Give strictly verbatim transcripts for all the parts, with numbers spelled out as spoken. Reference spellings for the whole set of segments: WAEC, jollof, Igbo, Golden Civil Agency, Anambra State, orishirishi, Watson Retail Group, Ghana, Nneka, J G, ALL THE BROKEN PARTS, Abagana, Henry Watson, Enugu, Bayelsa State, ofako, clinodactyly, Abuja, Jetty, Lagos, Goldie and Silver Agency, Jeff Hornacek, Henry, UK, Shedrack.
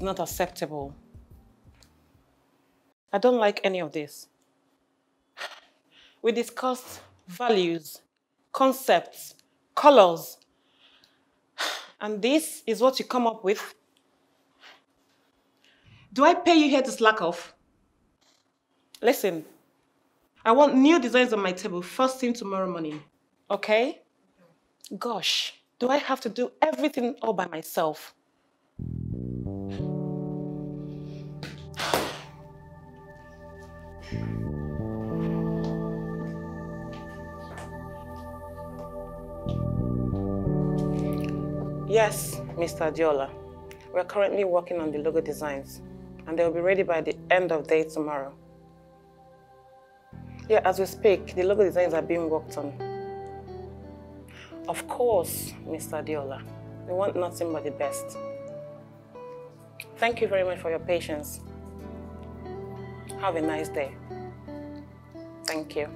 is not acceptable. I don't like any of this. We discussed values, concepts, colors, and this is what you come up with? Do I pay you here to slack off? Listen, I want new designs on my table first thing tomorrow morning, okay? Gosh, do I have to do everything all by myself? Yes, Mister Adiola. We're currently working on the logo designs, and they'll be ready by the end of the day tomorrow. Yeah, as we speak, the logo designs are being worked on. Of course, Mister Adiola, we want nothing but the best. Thank you very much for your patience. Have a nice day. Thank you.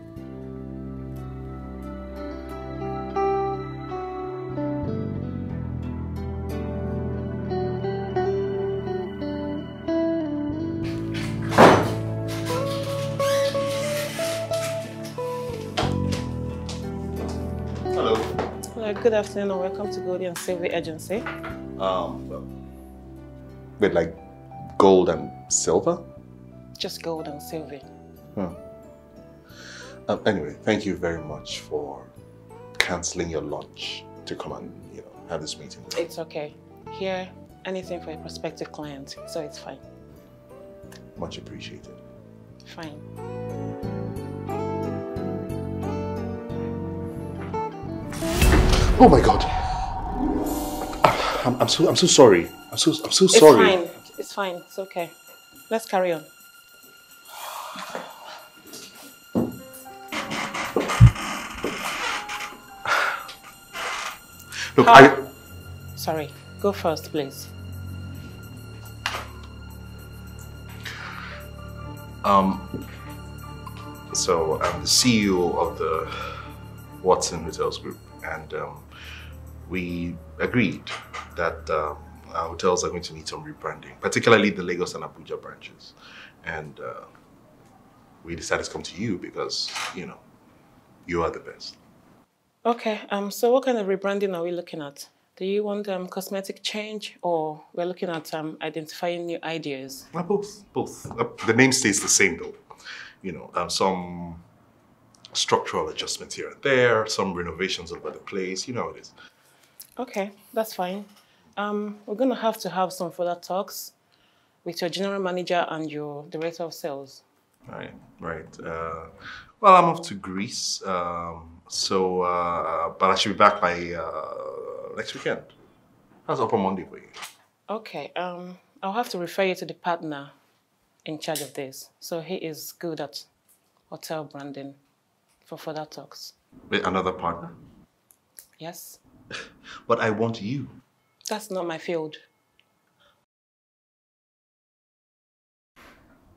Good afternoon and welcome to Goldie and Silver Agency. Um, wait, like gold and silver? Just gold and silver. Hmm. Um, anyway, thank you very much for cancelling your lunch to come and you know have this meeting. It's okay. Here, anything for a prospective client, so it's fine. Much appreciated. Fine. Oh my God! I'm, I'm so I'm so sorry. I'm so I'm so sorry. It's fine. It's fine. It's okay. Let's carry on. Look, How? I. Sorry. Go first, please. Um. So I'm the C E O of the Watson Retail Group. And um, we agreed that um, our hotels are going to need some rebranding, particularly the Lagos and Abuja branches. And uh, we decided to come to you because, you know, you are the best. Okay, um, so what kind of rebranding are we looking at? Do you want um, cosmetic change, or we're looking at um, identifying new ideas? Uh, both, both. Uh, the name stays the same though. You know, um, some structural adjustments here and there, some renovations over the place, you know how it is. Okay, that's fine. Um, we're going to have to have some further talks with your general manager and your director of sales. Right, right. Uh, well, I'm off to Greece, um, so, uh, but I should be back by uh, next weekend. How's up on Monday for you? Okay, um, I'll have to refer you to the partner in charge of this. So he is good at hotel branding. For further talks. With another partner? Yes. But I want you. That's not my field.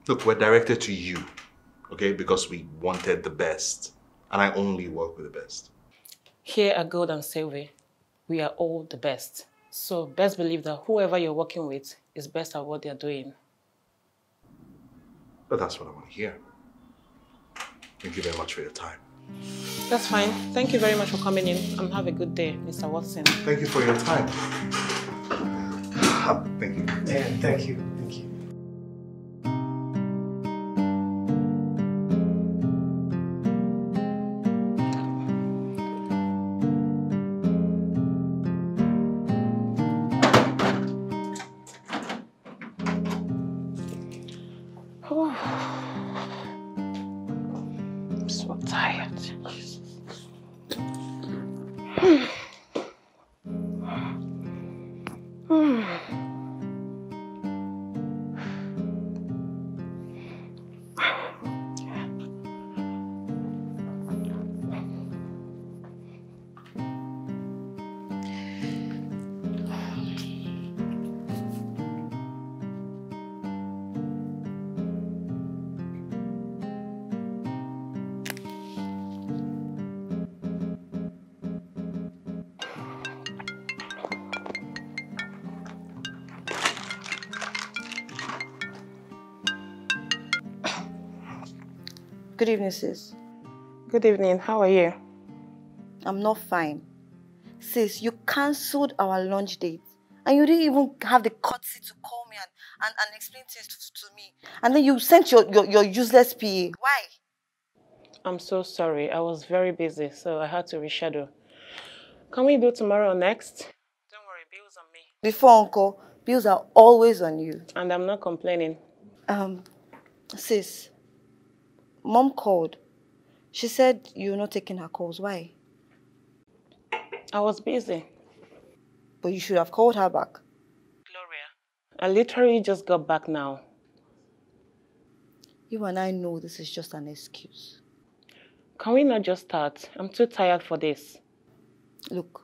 Look, we're directed to you, okay? Because we wanted the best, and I only work with the best. Here at Gold and Silver, we are all the best. So best believe that whoever you're working with is best at what they're doing. But that's what I want to hear. Thank you very much for your time. That's fine. Thank you very much for coming in and have a good day, Mister Watson. Thank you for your time. Thank you. Yeah, thank you. Thank you. Good evening, sis. Good evening. How are you? I'm not fine. Sis, you cancelled our lunch date. And you didn't even have the courtesy to call me and, and, and explain things to, to me. And then you sent your, your, your useless P A. Why? I'm so sorry. I was very busy, so I had to reschedule. Can we do tomorrow next? Don't worry, bills on me. Before, Uncle, bills are always on you. And I'm not complaining. Um, sis, Mom called. She said you're not taking her calls. Why? I was busy. But you should have called her back. Gloria, I literally just got back now. You and I know this is just an excuse. Can we not just start? I'm too tired for this. Look,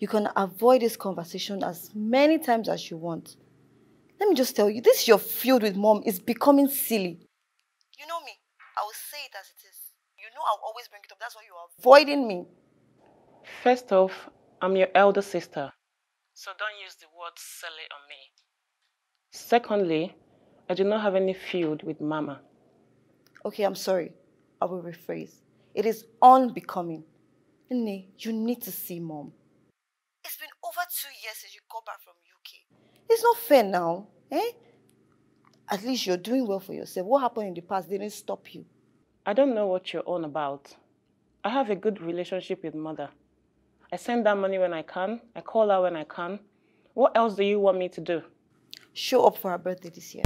you can avoid this conversation as many times as you want. Let me just tell you, this your feud with Mom is becoming silly. You know me. I will say it as it is. You know I'll always bring it up. That's why you are avoiding me. First off, I'm your elder sister, so don't use the word silly on me. Secondly, I do not have any feud with Mama. Okay, I'm sorry. I will rephrase. It is unbecoming. Nne, you need to see Mom. It's been over two years since you got back from U K. It's not fair now, eh? At least you're doing well for yourself. What happened in the past didn't stop you. I don't know what you're on about. I have a good relationship with Mother. I send that money when I can. I call her when I can. What else do you want me to do? Show up for her birthday this year.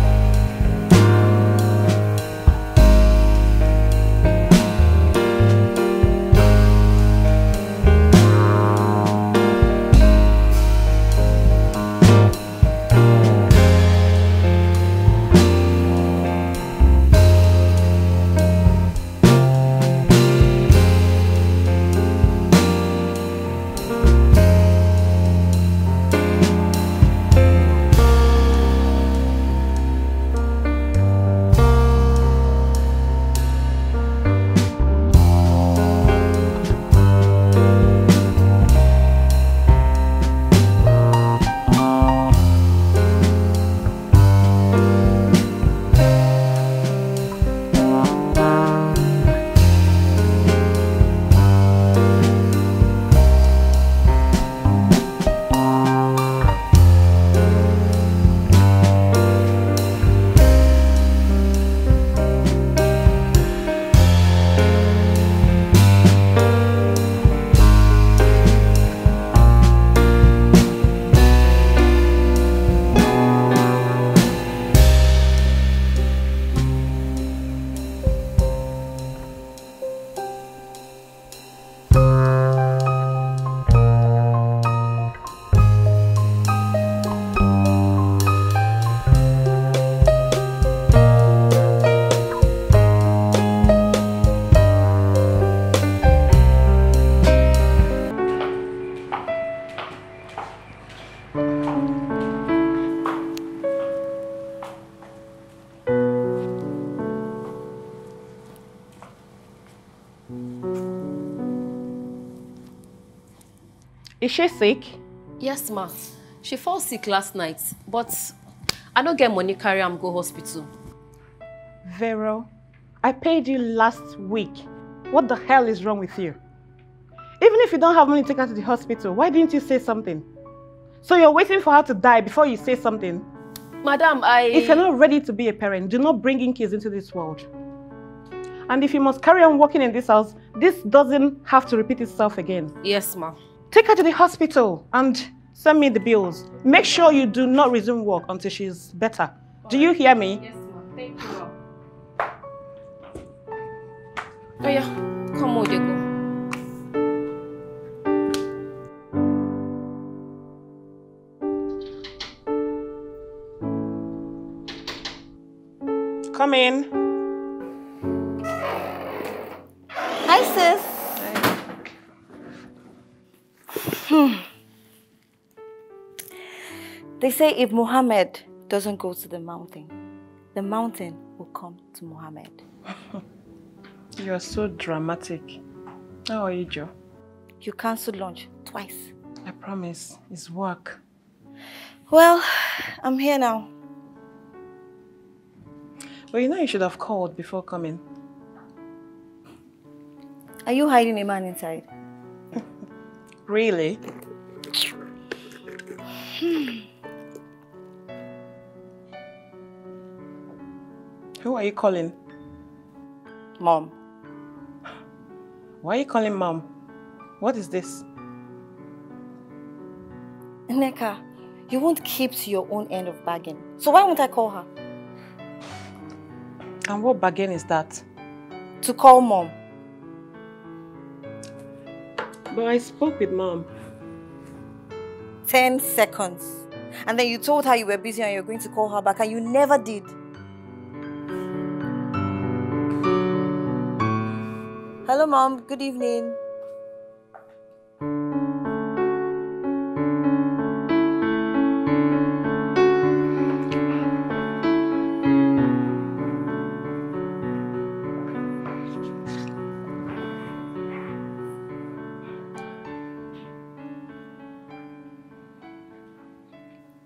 Is she sick? Yes, ma. She fell sick last night, but I don't get money carry am go hospital. Vero, I paid you last week. What the hell is wrong with you? Even if you don't have money to take her to the hospital, why didn't you say something? So you're waiting for her to die before you say something? Madam, I... If you're not ready to be a parent, do not bring in kids into this world. And if you must carry on working in this house, this doesn't have to repeat itself again. Yes, ma. Take her to the hospital and send me the bills. Make sure you do not resume work until she's better. All do right. You hear me? Yes, ma'am. Thank you. Oh, yeah. Come on, Diego. Come in. Hi, sis. Hmm. They say if Muhammad doesn't go to the mountain, the mountain will come to Muhammad. You are so dramatic. How are you, Joe? You cancelled lunch twice. I promise. It's work. Well, I'm here now. Well, you know you should have called before coming. Are you hiding a man inside? Really? Hmm. Who are you calling? Mom. Why are you calling Mom? What is this? Nneka, you won't keep to your own end of bargain. So why won't I call her? And what bargain is that? To call Mom. But I spoke with Mom. Ten seconds. And then you told her you were busy and you were going to call her back and you never did. Hello, Mom. Good evening.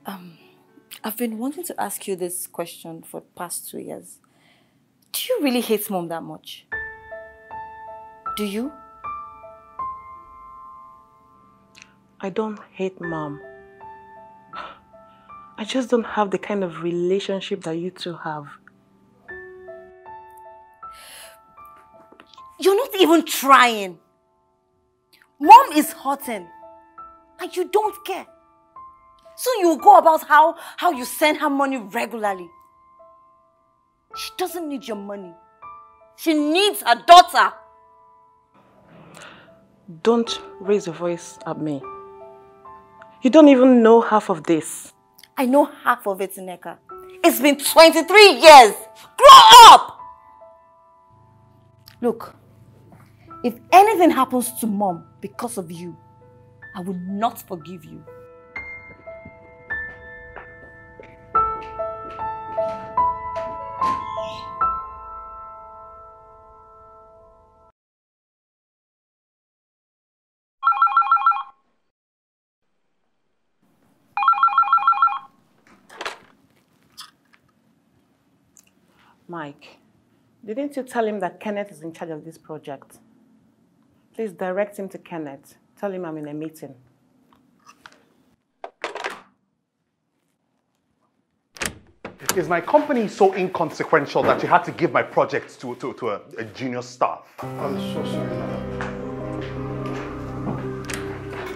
Um, I've been wanting to ask you this question for the past two years. Do you really hate Mom that much? Do you? I don't hate Mom. I just don't have the kind of relationship that you two have. You're not even trying. Mom is hurting, and you don't care. So you go about how, how you send her money regularly. She doesn't need your money. She needs her daughter. Don't raise your voice at me. You don't even know half of this. I know half of it, Nneka. It's been twenty-three years. Grow up! Look, if anything happens to Mom because of you, I will not forgive you. Mike, didn't you tell him that Kenneth is in charge of this project? Please direct him to Kenneth. Tell him I'm in a meeting. Is my company so inconsequential that you had to give my project to, to, to a, a junior staff? I'm so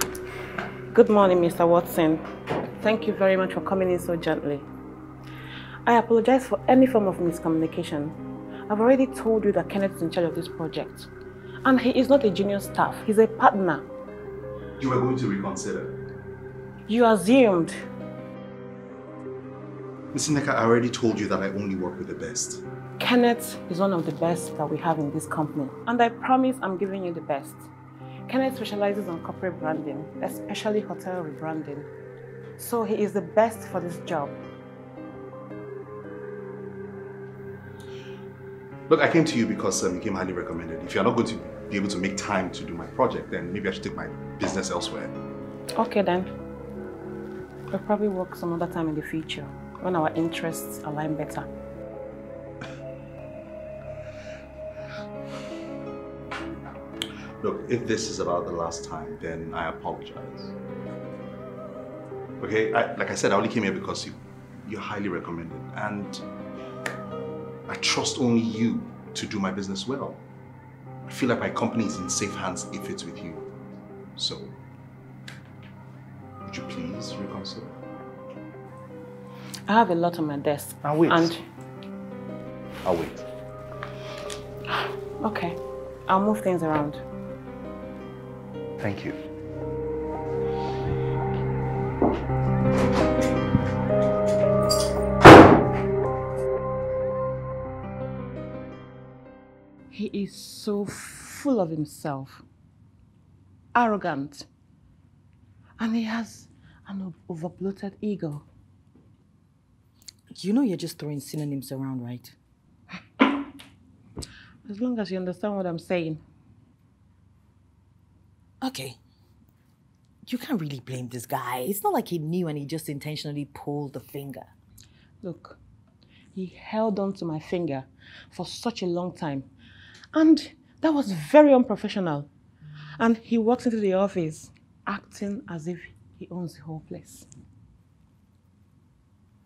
sorry. Good morning, Mister Watson. Thank you very much for coming in so gently. I apologize for any form of miscommunication. I've already told you that Kenneth is in charge of this project. And he is not a junior staff, he's a partner. You were going to reconsider? You assumed. Miz Nneka, I already told you that I only work with the best. Kenneth is one of the best that we have in this company. And I promise I'm giving you the best. Kenneth specializes on corporate branding, especially hotel rebranding. So he is the best for this job. Look, I came to you because um, you came highly recommended. If you're not going to be able to make time to do my project, then maybe I should take my business elsewhere. Okay then. We'll probably work some other time in the future, when our interests align better. Look, if this is about the last time, then I apologize. Okay, I, like I said, I only came here because you, you're highly recommended. And I trust only you to do my business well. I feel like my company is in safe hands if it's with you. So, would you please reconsider? I have a lot on my desk. I'll wait. And I'll wait. Okay. I'll move things around. Thank you. He is so full of himself, arrogant, and he has an overbloated ego. You know you're just throwing synonyms around, right? As long as you understand what I'm saying. Okay. You can't really blame this guy. It's not like he knew and he just intentionally pulled the finger. Look, he held on to my finger for such a long time. And That was very unprofessional. And he walks into the office acting as if he owns the whole place.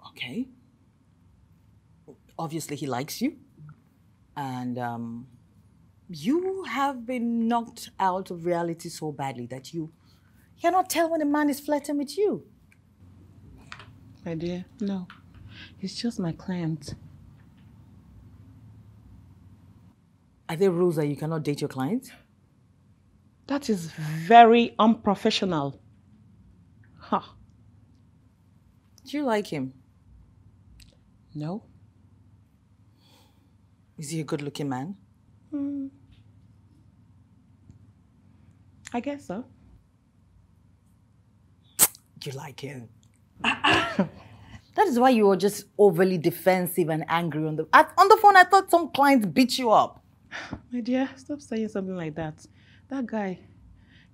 Okay. Obviously, he likes you. And um, you have been knocked out of reality so badly that you cannot tell when a man is flirting with you. My dear, no. He's just my client. Are there rules that you cannot date your clients? That is very unprofessional. Huh. Do you like him? No. Is he a good-looking man? Mm. I guess so. You like him? That is why you were just overly defensive and angry on the... I, on the phone, I thought some clients beat you up. My dear, stop saying something like that. That guy,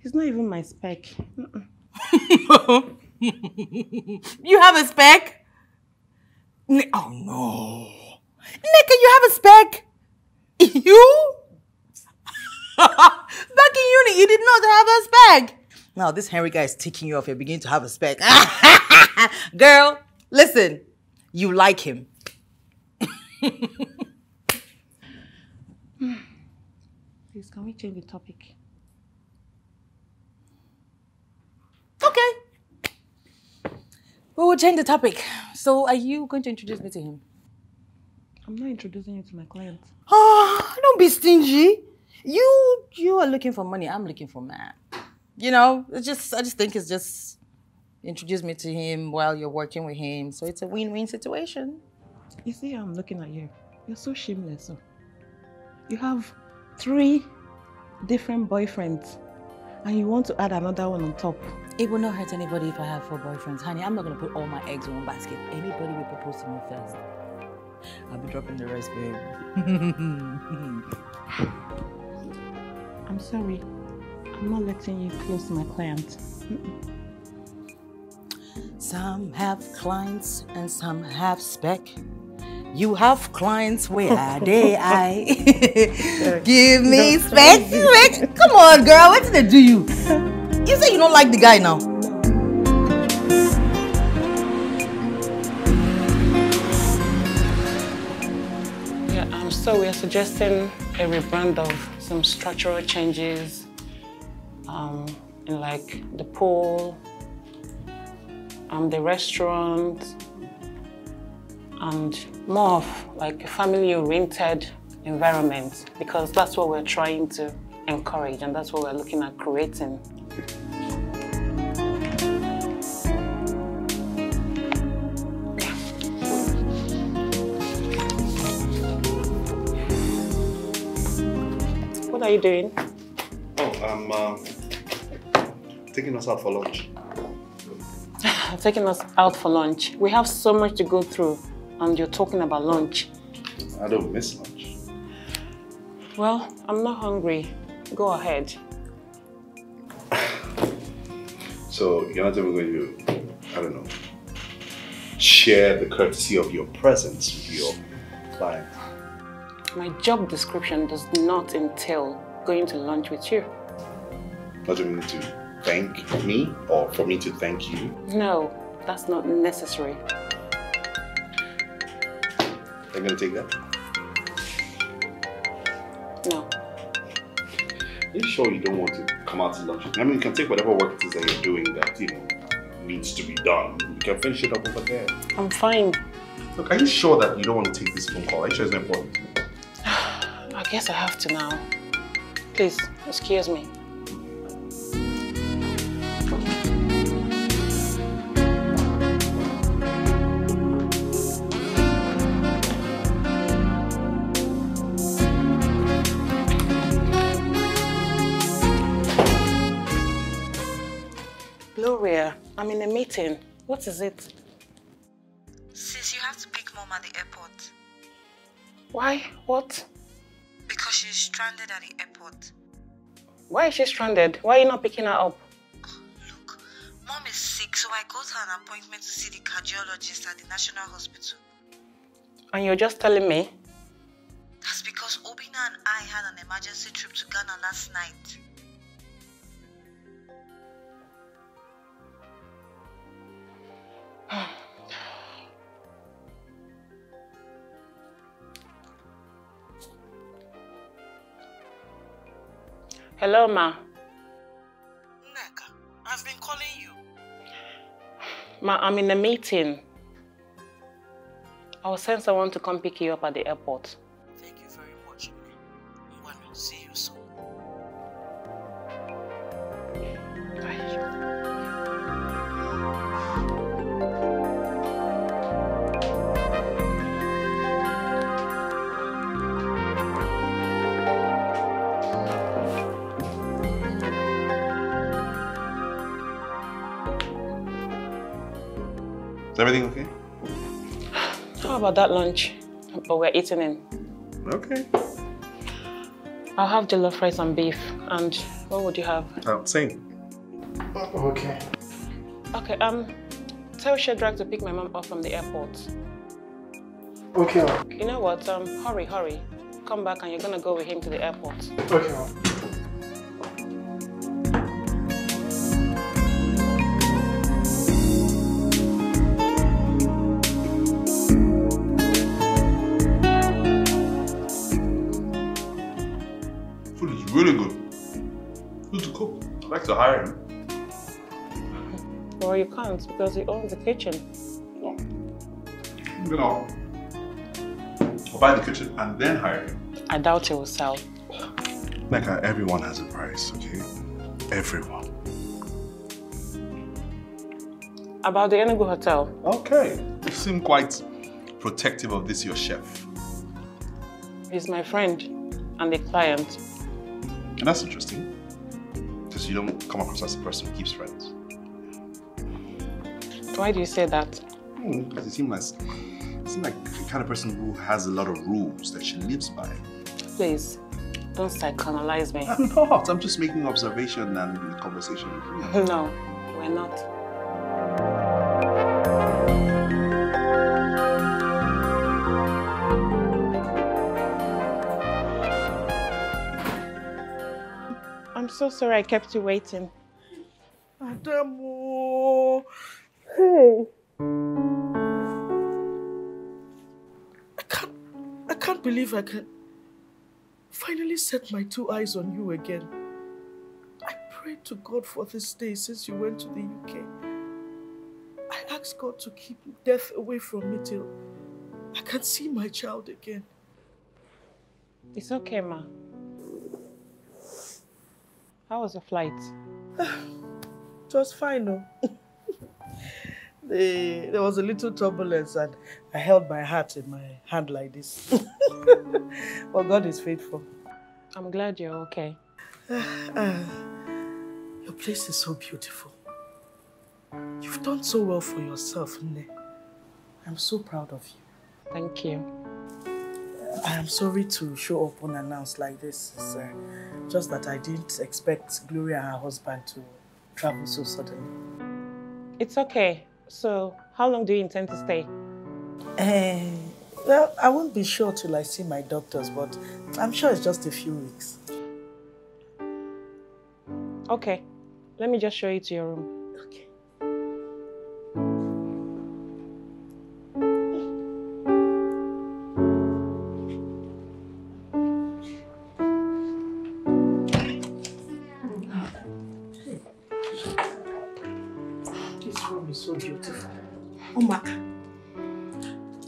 he's not even my spec. Mm-mm. You have a spec? Oh, no. Nneka, you have a spec? You? Back in uni, you did not have a spec. Now, this Henry guy is taking you off. You're beginning to have a spec. Girl, listen. You like him. Please, can we change the topic? Okay. We will change the topic. So, are you going to introduce me to him? I'm not introducing you to my client. Oh, don't be stingy. You you are looking for money. I'm looking for man. You know, it's just I just think it's just introduce me to him while you're working with him. So it's a win-win situation. You see, I'm looking at you. You're so shameless. So. You have three different boyfriends and you want to add another one on top. It will not hurt anybody if I have four boyfriends. Honey, I'm not going to put all my eggs in one basket. Anybody will propose to me first. I'll be dropping the rest, babe. I'm sorry. I'm not letting you close to my client. Mm-mm. Some have clients and some have spec. You have clients, where are they? I give me no, spec, spec. Come on, girl, what did they do you? You say you don't like the guy now. Yeah, um, so we are suggesting a rebrand of some structural changes um, in like the pool, um, the restaurant, and more of like a family-oriented environment, because that's what we're trying to encourage and that's what we're looking at creating. What are you doing? Oh, I'm uh, taking us out for lunch. Taking us out for lunch. We have so much to go through. And you're talking about lunch. I don't miss lunch. Well, I'm not hungry. Go ahead. So you're not even going to, I don't know, share the courtesy of your presence with your client? My job description does not entail going to lunch with you. Not even to thank me or for me to thank you? No, that's not necessary. I'm gonna take that. No. Are you sure you don't want to come out to lunch? I mean, you can take whatever work it is that you're doing that, you know, needs to be done. You can finish it up over there. I'm fine. Look, are you sure that you don't want to take this phone call? Are you sure it's not important? I guess I have to now. Please, excuse me. I'm in a meeting. What is it? Sis, you have to pick Mom at the airport. Why? What? Because she's stranded at the airport. Why is she stranded? Why are you not picking her up? Oh, look, Mom is sick, so I got her an appointment to see the cardiologist at the National Hospital. And you're just telling me? That's because Obina and I had an emergency trip to Ghana last night. Hello, ma. Nneka, I've been calling you. Ma, I'm in a meeting. I will send someone to come pick you up at the airport. Thank you very much. I will see you soon. Bye. Is everything okay? How about that lunch? But we're eating in. Okay. I'll have jollof rice and beef. And what would you have? Oh, same. Okay. Okay, um, tell Shedrack to pick my mom up from the airport. Okay. You know what? Um, hurry, hurry. Come back and you're gonna go with him to the airport. Okay. Really good. Good to cook. I'd like to hire him. Well, you can't because he owns the kitchen. No. You know, I'll buy the kitchen and then hire him. I doubt it will sell. Nneka, everyone has a price, okay? Everyone. About the Enugu Hotel. Okay. You seem quite protective of this, your chef. He's my friend and a client. And that's interesting, because you don't come across as a person who keeps friends. Why do you say that? Mm, because you seem like, you seem like the kind of person who has a lot of rules that she lives by. Please, don't psychoanalyze me. I'm not. I'm just making observation and the conversation with you. No, we're not. I'm so sorry I kept you waiting. Adamu! Hey! I can't, I can't believe I can finally set my two eyes on you again. I prayed to God for this day since you went to the U K. I asked God to keep death away from me till I can see my child again. It's okay, ma. How was the flight? It was fine, no? the, there was a little turbulence and I held my heart in my hand like this. But God is faithful. I'm glad you're okay. Uh, uh, your place is so beautiful. You've done so well for yourself, Nne. I'm so proud of you. Thank you. I am sorry to show up unannounced like this. It's uh, just that I didn't expect Gloria and her husband to travel so suddenly. It's okay. So, how long do you intend to stay? Uh, well, I won't be sure till I see my doctors, but I'm sure it's just a few weeks. Okay. Let me just show you to your room.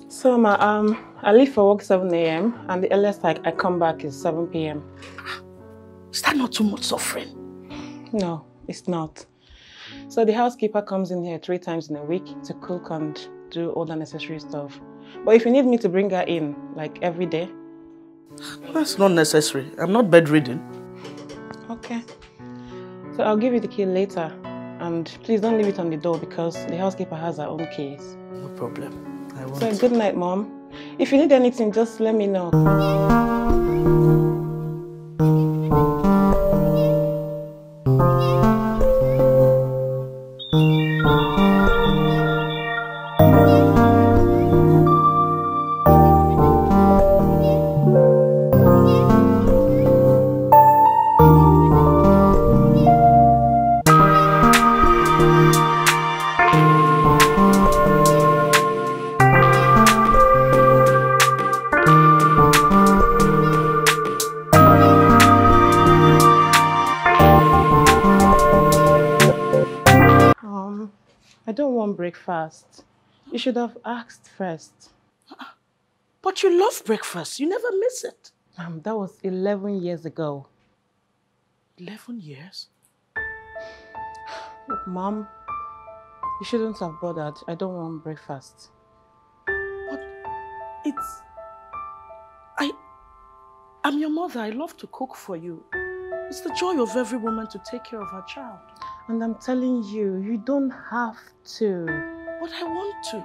So, ma, um, I leave for work seven A M and the earliest I, I come back is seven P M Is that not too much suffering? No, it's not. So the housekeeper comes in here three times in a week to cook and do all the necessary stuff. But if you need me to bring her in, like every day... That's not necessary. I'm not bedridden. Okay. So I'll give you the key later. And please don't leave it on the door because the housekeeper has her own keys. No problem. So, good night, Mom. If you need anything, just let me know. want breakfast. You should have asked first. But you love breakfast. You never miss it. Um, that was eleven years ago. eleven years? Look, Mom, you shouldn't have bothered. I don't want breakfast. But it's... I... I'm your mother. I love to cook for you. It's the joy of every woman to take care of her child. And I'm telling you, you don't have to. But I want to.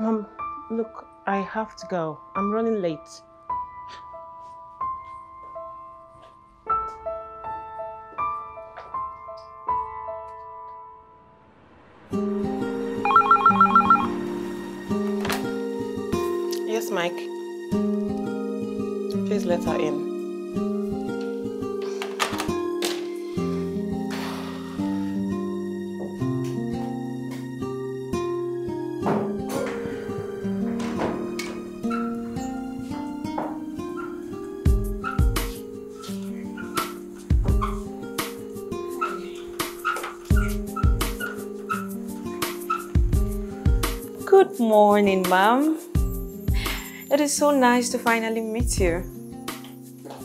Mom, look, I have to go. I'm running late. Yes, Mike. Please let her in. Good morning, Mom. It is so nice to finally meet you.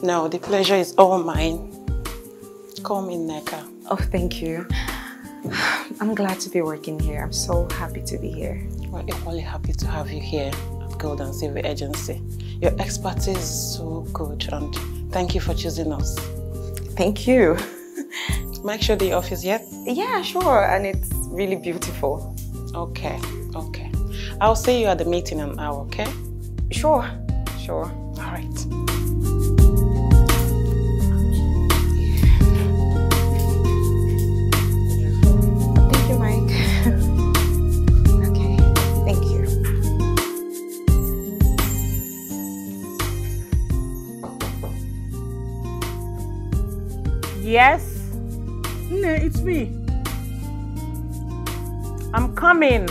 No, the pleasure is all mine. Call me Nneka. Oh, thank you. I'm glad to be working here. I'm so happy to be here. We're equally happy to have you here at Golden Civil Agency. Your expertise is so good, and thank you for choosing us. Thank you. Mike showed the office yet? Yeah, sure, and it's really beautiful. Okay, okay. I'll see you at the meeting in an hour, okay? Sure, sure. All right. Yes? No, it's me. I'm coming.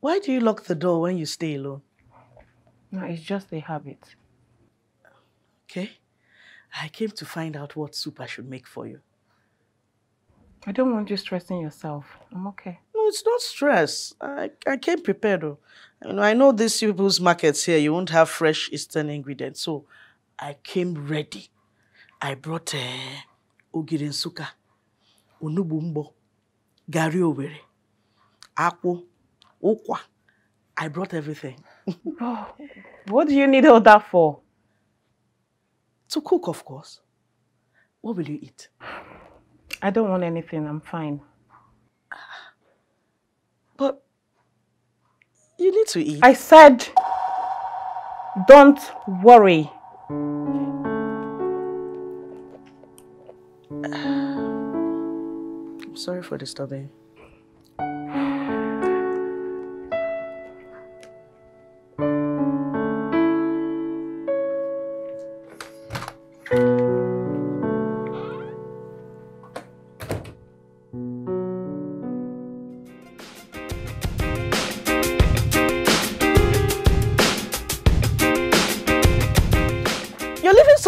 Why do you lock the door when you stay alone? No, it's just a habit. Okay. I came to find out what soup I should make for you. I don't want you stressing yourself. I'm okay. No, it's not stress. I, I came prepared. Though. You know, I know these people's markets here, you won't have fresh Eastern ingredients. So I came ready. I brought uh, Ogiri Nsuka, Onugbu Mbo, Garri Owere, Akpo. I brought everything. Oh, what do you need all that for? To cook, of course. What will you eat? I don't want anything. I'm fine. But you need to eat. I said, don't worry. I'm sorry for disturbing.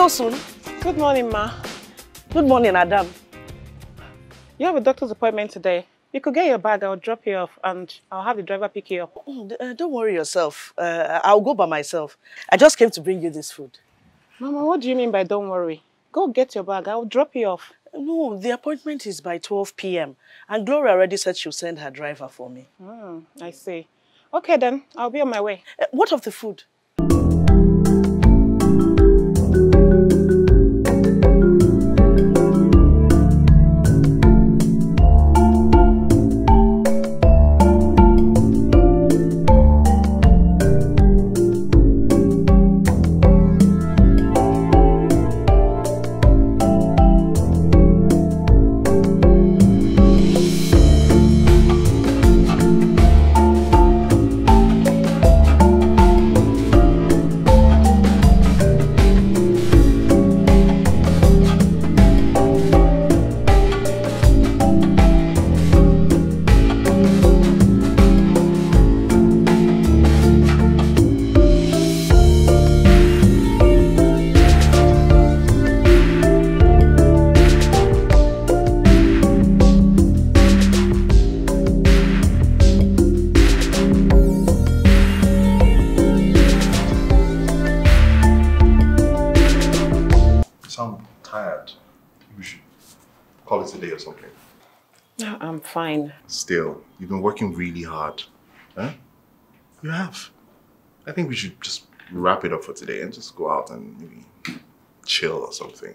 Soon. Good morning, Ma. Good morning, Adam. You have a doctor's appointment today. You could get your bag, I'll drop you off, and I'll have the driver pick you up. Uh, don't worry yourself. Uh, I'll go by myself. I just came to bring you this food. Mama, what do you mean by don't worry? Go get your bag, I'll drop you off. No, the appointment is by twelve p m and Gloria already said she'll send her driver for me. Mm, I see. Okay then, I'll be on my way. Uh, what of the food? once a day or something? No, I'm fine. Still, you've been working really hard. Huh? You have. I think we should just wrap it up for today and just go out and maybe chill or something.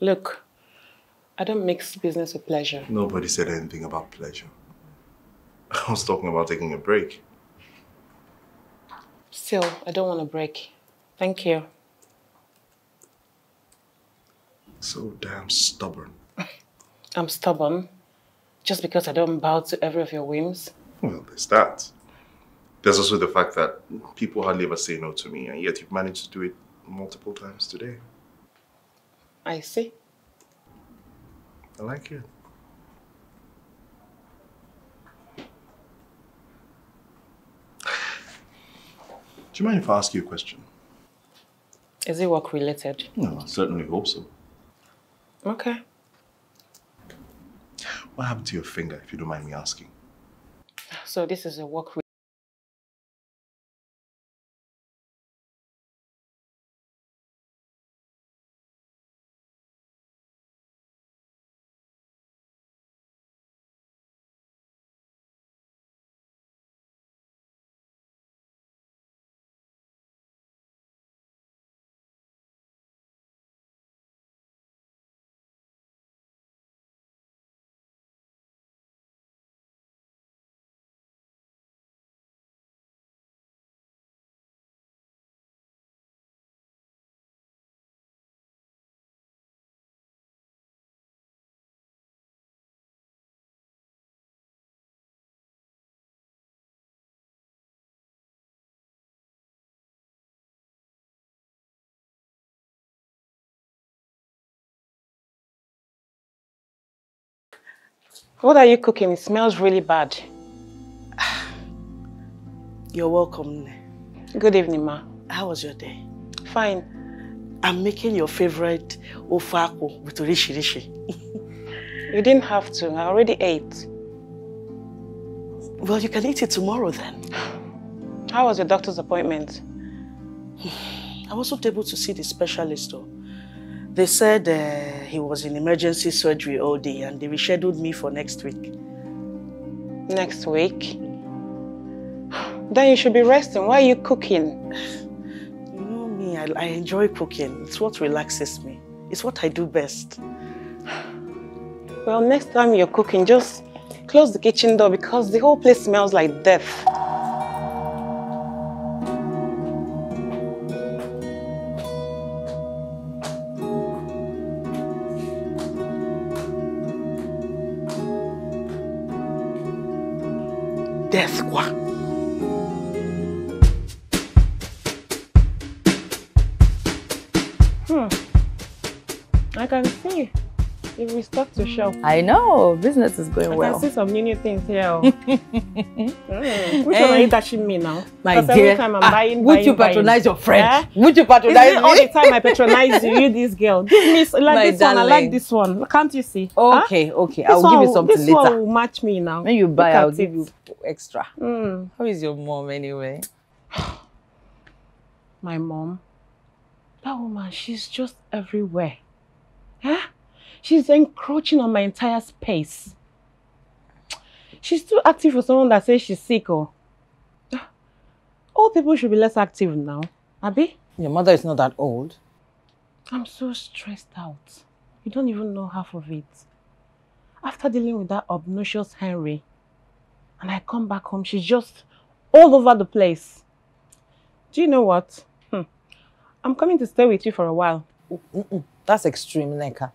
Look, I don't mix business with pleasure. Nobody said anything about pleasure. I was talking about taking a break. Still, I don't want a break. Thank you. So damn stubborn. I'm stubborn just because I don't bow to every of your whims. Well, there's that. There's also the fact that people hardly ever say no to me, and yet you've managed to do it multiple times today. I see. I like it. Do you mind if I ask you a question? Is it work related? No, I certainly hope so. Okay. What happened to your finger, if you don't mind me asking? So this is a work related. What are you cooking? It smells really bad. You're welcome, Nne. Good evening, ma. How was your day? Fine. I'm making your favorite ofako with orishirishi. You didn't have to. I already ate. Well, you can eat it tomorrow then. How was your doctor's appointment? I wasn't able to see the specialist though. They said uh, he was in emergency surgery all day and they rescheduled me for next week. Next week? Then you should be resting. Why are you cooking? You know me, I, I enjoy cooking. It's what relaxes me. It's what I do best. Well, next time you're cooking, just close the kitchen door because the whole place smells like death. Death, quoi. Hmm. I can see if we stock to shop. I know business is going I well. I can see some new new things here. mm. Which hey. One are you dashing me now? My dear, every time I'm ah, buying, would buying, you patronize buying. Your friend? Eh? Would you patronize me? All the time I patronize you, you this girl. Give me like my this darling. One. I like this one. Can't you see? Okay, huh? Okay. This I'll one, give you something this later. This one will match me now. When you buy, Look I'll give it. You extra. Mm. How is your mom anyway? My mom. That woman, she's just everywhere. Huh? She's encroaching on my entire space. She's too active for someone that says she's sick. Or old people should be less active now. Abi? Your mother is not that old. I'm so stressed out. You don't even know half of it. After dealing with that obnoxious Henry, and I come back home, she's just all over the place. Do you know what? Hmm. I'm coming to stay with you for a while. Mm-mm. That's extreme, Nneka.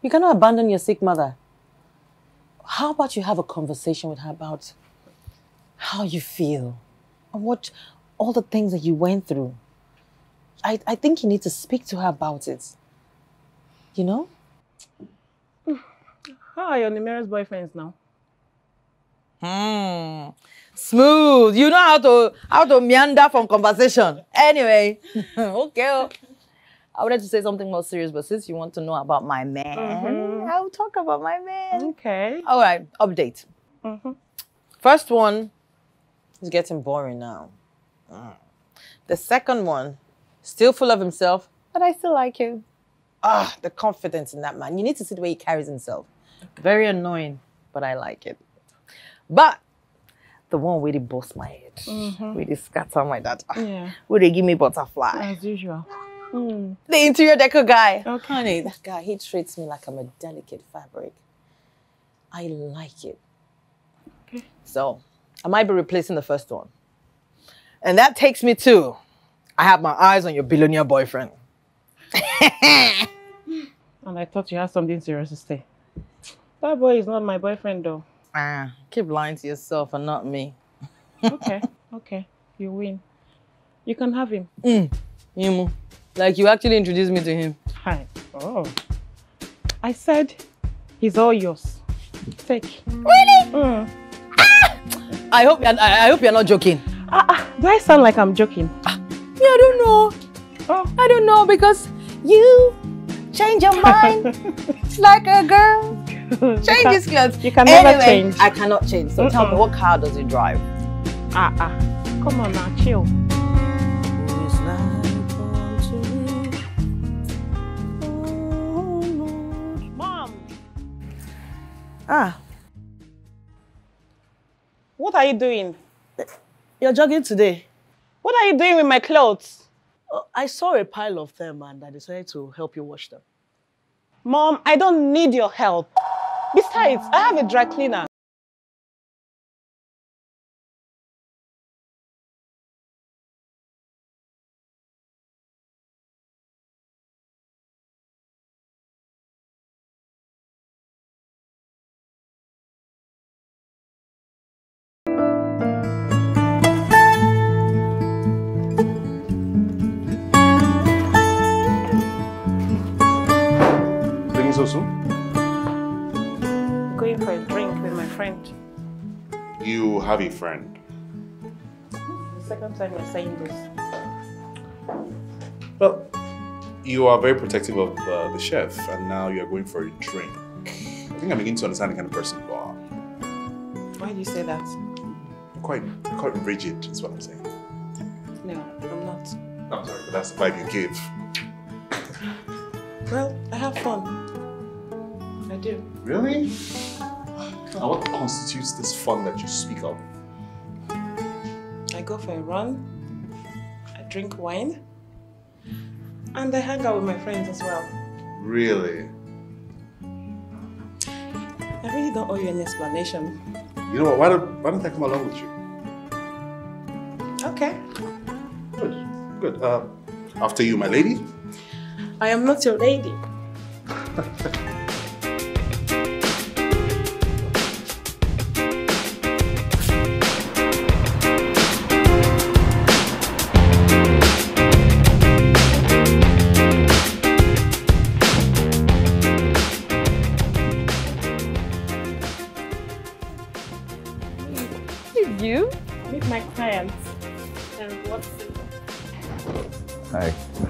You cannot abandon your sick mother. How about you have a conversation with her about how you feel and what all the things that you went through? I, I think you need to speak to her about it. You know? How are your numerous boyfriends now? Hmm. Smooth. You know how to how to meander from conversation. Anyway. Okay. I wanted to say something more serious, but since you want to know about my man, mm-hmm. I'll talk about my man. Okay. All right, update. Mm-hmm. First one is getting boring now. Mm. The second one, still full of himself, but I still like him. Ah, the confidence in that man. You need to see the way he carries himself. Okay. Very annoying, but I like it. But the one where they bust my head, mm-hmm. where they scatter my data, yeah. where they give me butterfly. As usual. Mm. The interior decor guy. Okay. That guy, he treats me like I'm a delicate fabric. I like it. Okay. So I might be replacing the first one. And that takes me to, I have my eyes on your billionaire boyfriend. And I thought you had something serious to say. That boy is not my boyfriend though. Ah, keep lying to yourself and not me. Okay, okay. You win. You can have him. Mm. Yimu. Like you actually introduced me to him. Hi. Oh. I said he's all yours. Take. Really? Mm. Ah! I hope I, I hope you're not joking. Ah, ah. Do I sound like I'm joking? Ah. Yeah, I don't know. Oh. I don't know because you change your mind. It's like a girl. Change his clothes. You can anyway, never change. I cannot change. So mm-mm. tell me, what car does he drive? Ah ah. Come on now, chill. Ah. What are you doing? You're jogging today. What are you doing with my clothes? Uh, I saw a pile of them and I decided to help you wash them. Mom, I don't need your help. Besides, I have a dry cleaner. Going for a drink with my friend. You have a friend. The second time you're saying this. Well, you are very protective of uh, the chef, and now you're going for a drink. I think I'm beginning to understand the kind of person you are. Why do you say that? You're quite, you're quite rigid, is what I'm saying. No, I'm not. No, I'm sorry, but that's the vibe you give. Well, I have fun. I do. Really? Now what constitutes this fun that you speak of? I go for a run, I drink wine, and I hang out with my friends as well. Really? I really don't owe you any explanation. You know what, why don't, why don't I come along with you? Okay. Good, good. Uh, after you, my lady? I am not your lady.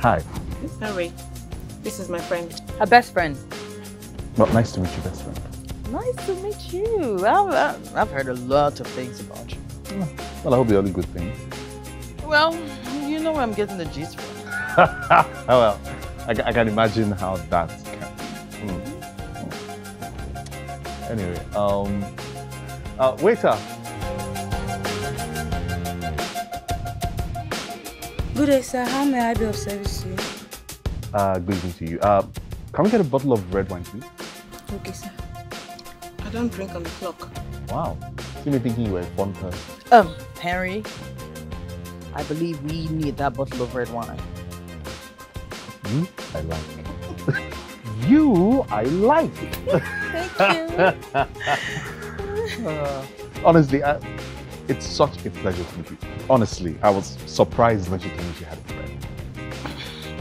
Hi. Henry, this is my friend. Her best friend. Well, nice to meet you, best friend. Nice to meet you. I've, I've heard a lot of things about you. Well, I hope they're only good things. Well, you know where I'm getting the gist from. Oh, well, I, I can imagine how that can be. Mm. Mm. Anyway, um, uh, waiter. Good day, sir. How may I be of service to you? Uh, good evening to you. Uh, can we get a bottle of red wine, please? Okay, sir. I don't drink on the clock. Wow. You may be thinking you were a fun person. Um, Henry, I believe we need that bottle of red wine. You, I like. You, I like. Thank you. uh, honestly, I... It's such a pleasure to meet you. Honestly, I was surprised when she told me she had a friend.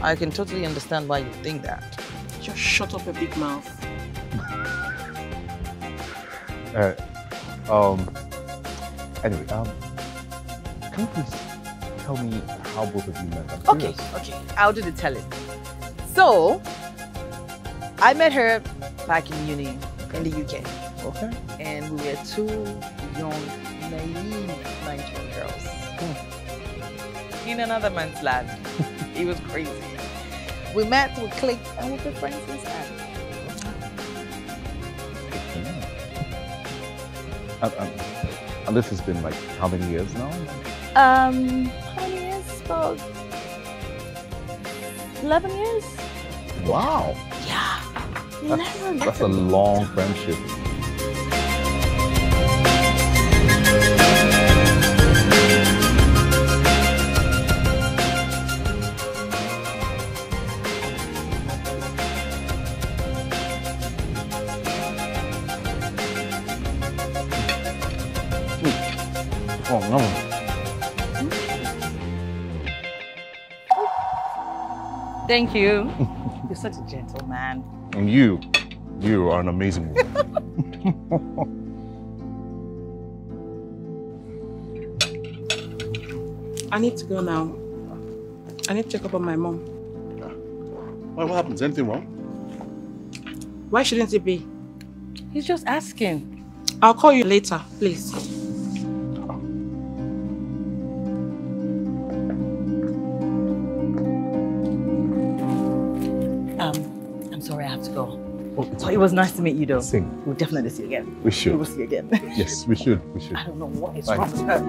I can totally understand why you think that. Just shut up your big mouth. uh, um, anyway, um, can you please tell me how both of you met? I'm okay, curious. Okay, I'll do the telling. So, I met her back in uni in the U K. Okay. And we were two young naive Nigerian girls mm. in another man's land. It was crazy. We met, we clicked, and we've been friends since then. And, and, and this has been like how many years now? Um, how many years? About eleven years. Wow. Yeah. That's, eleven. That's a long friendship. Oh no. Thank you. You're such a gentleman. And you, you are an amazing woman. I need to go now. I need to check up on my mom. What happens? Anything wrong? Why shouldn't it be? He's just asking. I'll call you later, please. Oh, it was nice to meet you, though. Sing. We'll definitely see you again. We should. We will see you again. Yes, we should. We should. I don't know what is wrong with her.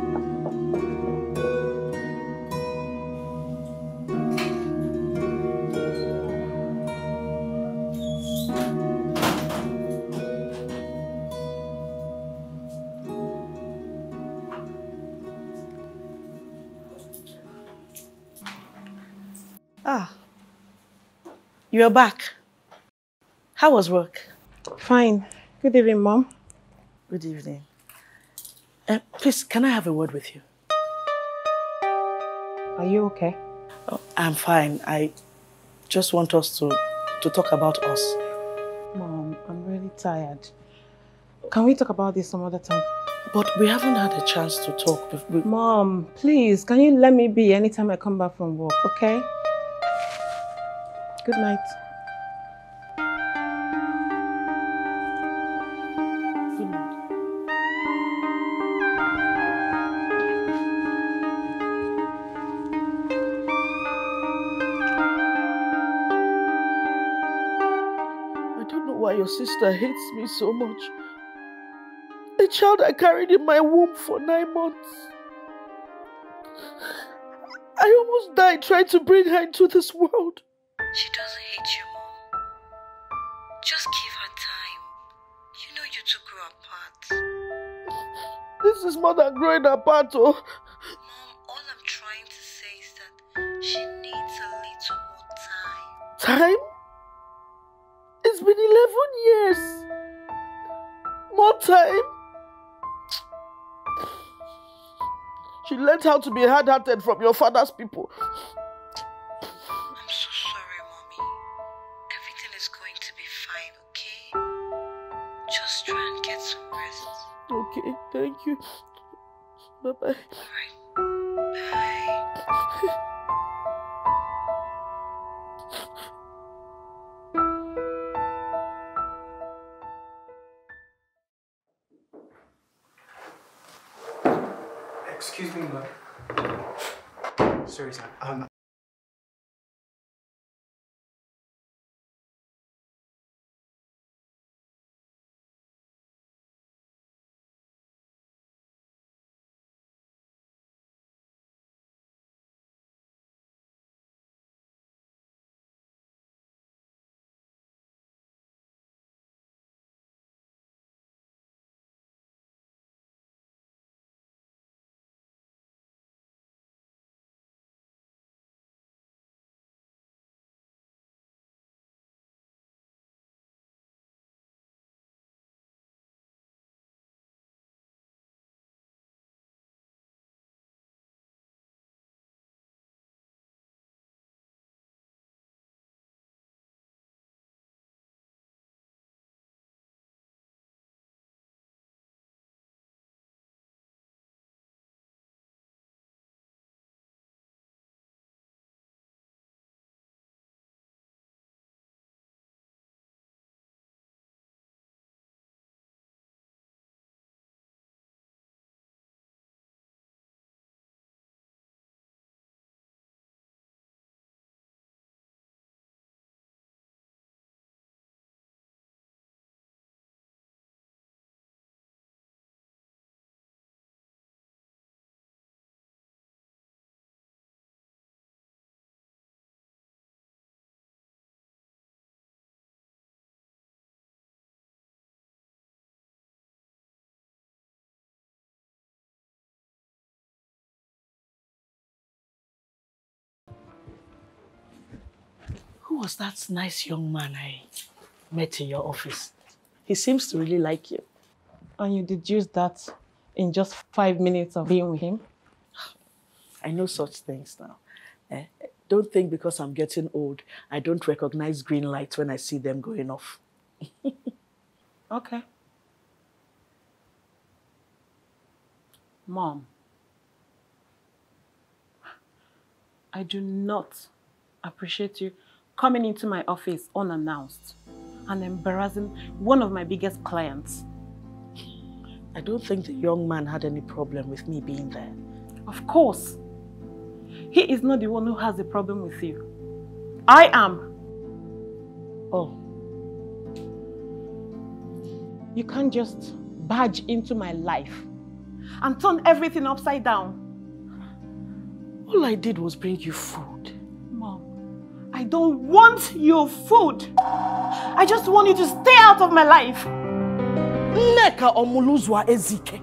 Ah, you're back. How was work? Fine. Good evening, Mom. Good evening. Uh, please, can I have a word with you? Are you okay? Oh, I'm fine. I just want us to, to talk about us. Mom, I'm really tired. Can we talk about this some other time? But we haven't had a chance to talk before. Mom, please, can you let me be anytime I come back from work, okay? Good night. Your sister hates me so much. A child I carried in my womb for nine months. I almost died trying to bring her into this world. She doesn't hate you, Mom. Just give her time. You know you two grow apart. This is more than growing apart, oh. Mom, all I'm trying to say is that she needs a little more time. Time? It's been eleven years. More time. She learned how to be hard-hearted from your father's people. I'm so sorry, Mommy. Everything is going to be fine, okay? Just try and get some rest. Okay, thank you. Bye-bye. All right. Bye. Excuse me, ma'am. Sorry, sir. Um, was that nice young man I met in your office? He seems to really like you. And you deduced that in just five minutes of being with him? I know such things now. Eh? Don't think because I'm getting old, I don't recognize green lights when I see them going off. Okay. Mom, I do not appreciate you coming into my office unannounced and embarrassing one of my biggest clients. I don't think the young man had any problem with me being there. Of course. He is not the one who has a problem with you. I am. Oh. You can't just barge into my life and turn everything upside down. All I did was bring you food. Mom, I don't want your food. I just want you to stay out of my life. Nneka omuluzwa ezike.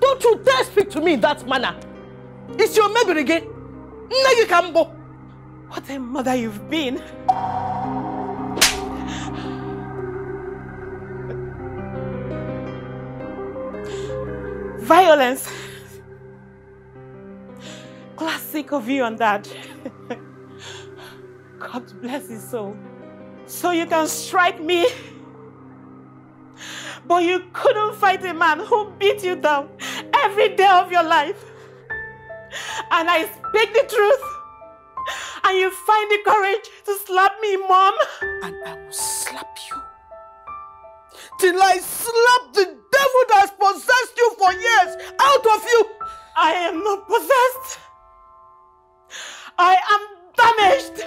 Don't you dare speak to me in that manner. It's your memory again. What a mother you've been. Violence. Classic of you and Dad. God bless his soul. So you can strike me, but you couldn't fight a man who beat you down every day of your life. And I speak the truth, and you find the courage to slap me, Mom. And I will slap you till I slap the devil that has possessed you for years out of you. I am not possessed. I am damaged.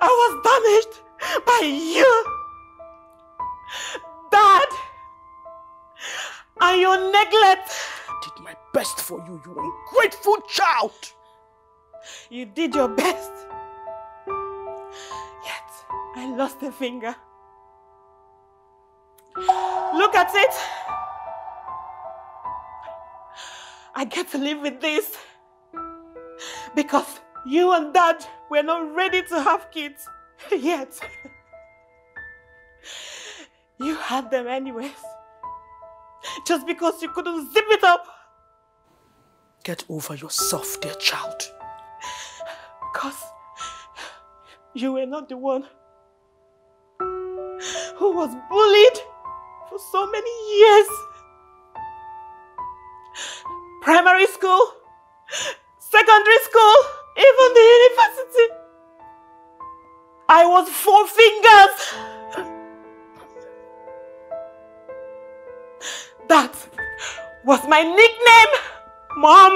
I was damaged by you, Dad, and your neglect. I did my best for you, you ungrateful child. You did your best. Yet, I lost a finger. Look at it. I get to live with this because you and Dad were not ready to have kids yet. You had them anyways. Just because you couldn't zip it up. Get over yourself, dear child. Because you were not the one who was bullied for so many years. Primary school, secondary school, even the university. I was four fingers. That was my nickname, Mom.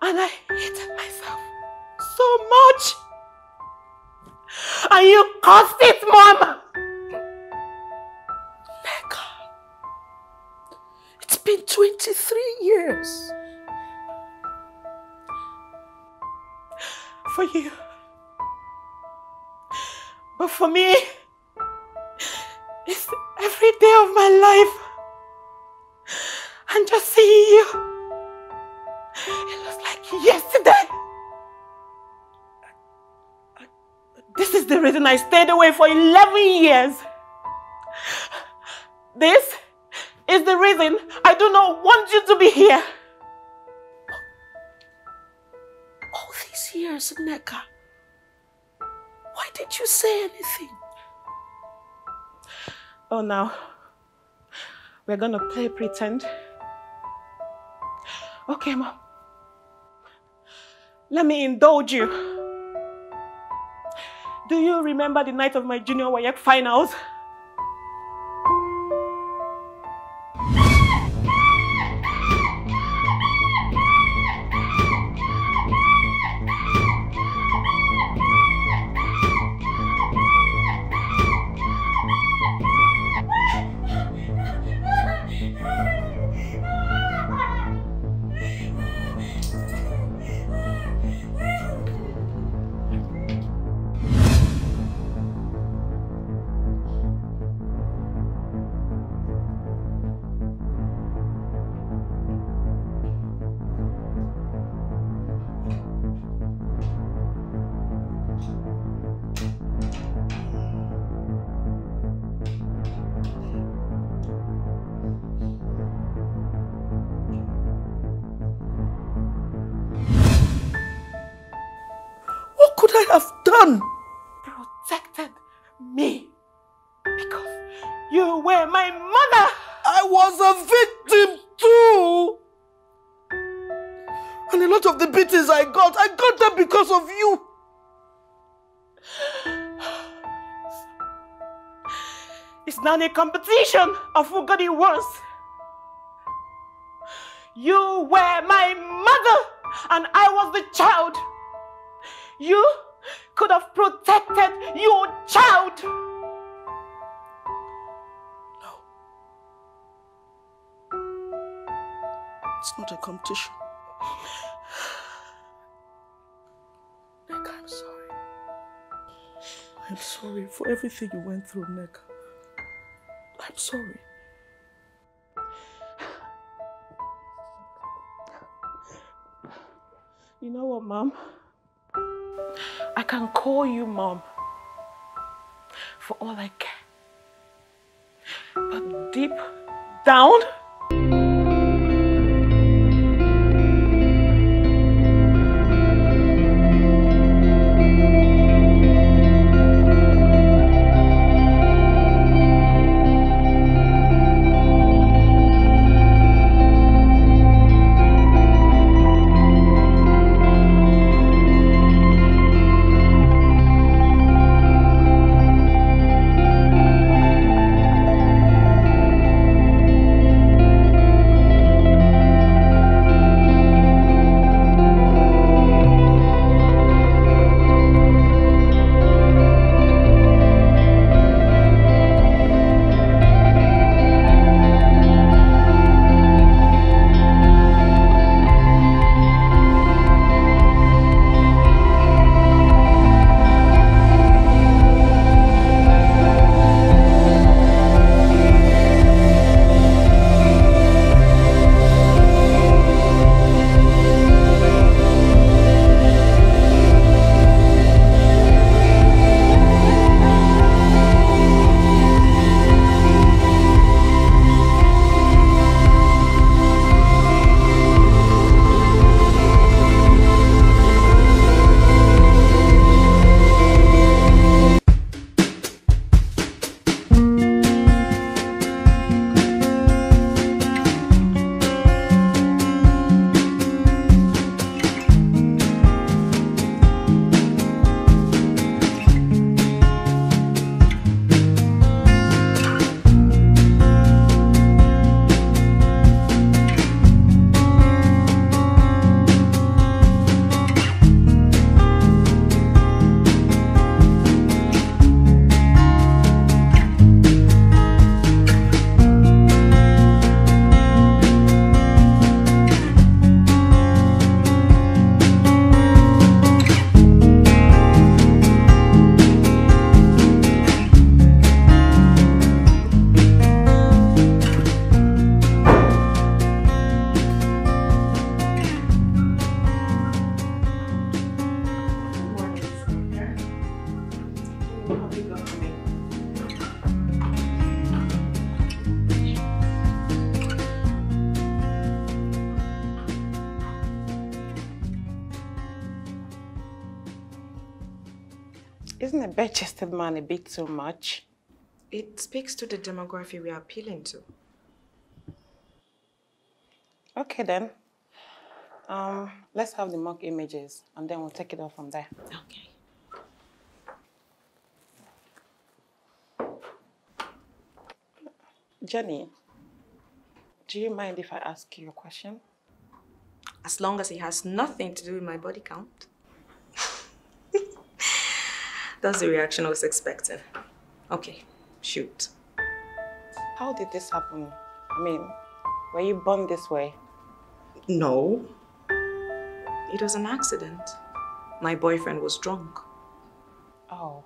And I hated myself so much. And you caused it, Mom. Nneka, it's been twenty-three years. For you. But for me, it's every day of my life, and just seeing you, it looks like yesterday. This is the reason I stayed away for eleven years. This is the reason I do not want you to be here. All these years, Nneka, why didn't you say anything? Oh, now, we're gonna play pretend. Okay, Mom. Let me indulge you. Do you remember the night of my junior WAEC finals? I have done protected me because you were my mother. I was a victim too. And a lot of the beatings I got, I got them because of you. It's not a competition of who got it worse. You were my mother and I was the child. You could have protected your child. No. It's not a competition. Nneka, I'm sorry. I'm sorry for everything you went through, Nneka. I'm sorry. You know what, Mom? I can call you Mom for all I care. But deep down, bare-chested man a bit too much? It speaks to the demography we are appealing to. Okay then. Um, let's have the mock images and then we'll take it off from there. Okay. Jenny, do you mind if I ask you a question? As long as it has nothing to do with my body count. That's the reaction I was expecting. Okay, shoot. How did this happen? I mean, were you born this way? No. It was an accident. My boyfriend was drunk. Oh,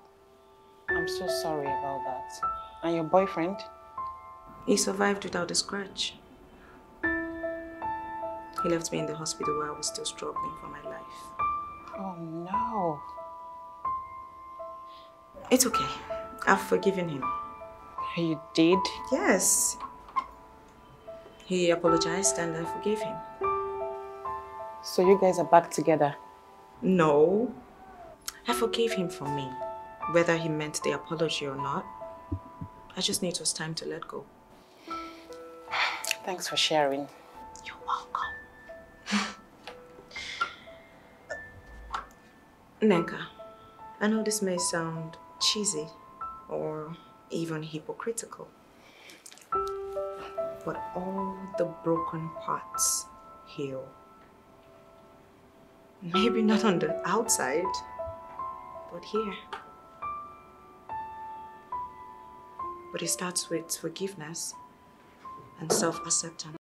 I'm so sorry about that. And your boyfriend? He survived without a scratch. He left me in the hospital while I was still struggling for my life. Oh no. It's okay. I've forgiven him. You did? Yes. He apologized and I forgave him. So you guys are back together? No. I forgave him for me, whether he meant the apology or not. I just knew it was time to let go. Thanks for sharing. You're welcome. Nneka, I know this may sound cheesy or even hypocritical, but all the broken parts heal. Maybe not on the outside, but here. But it starts with forgiveness and self-acceptance.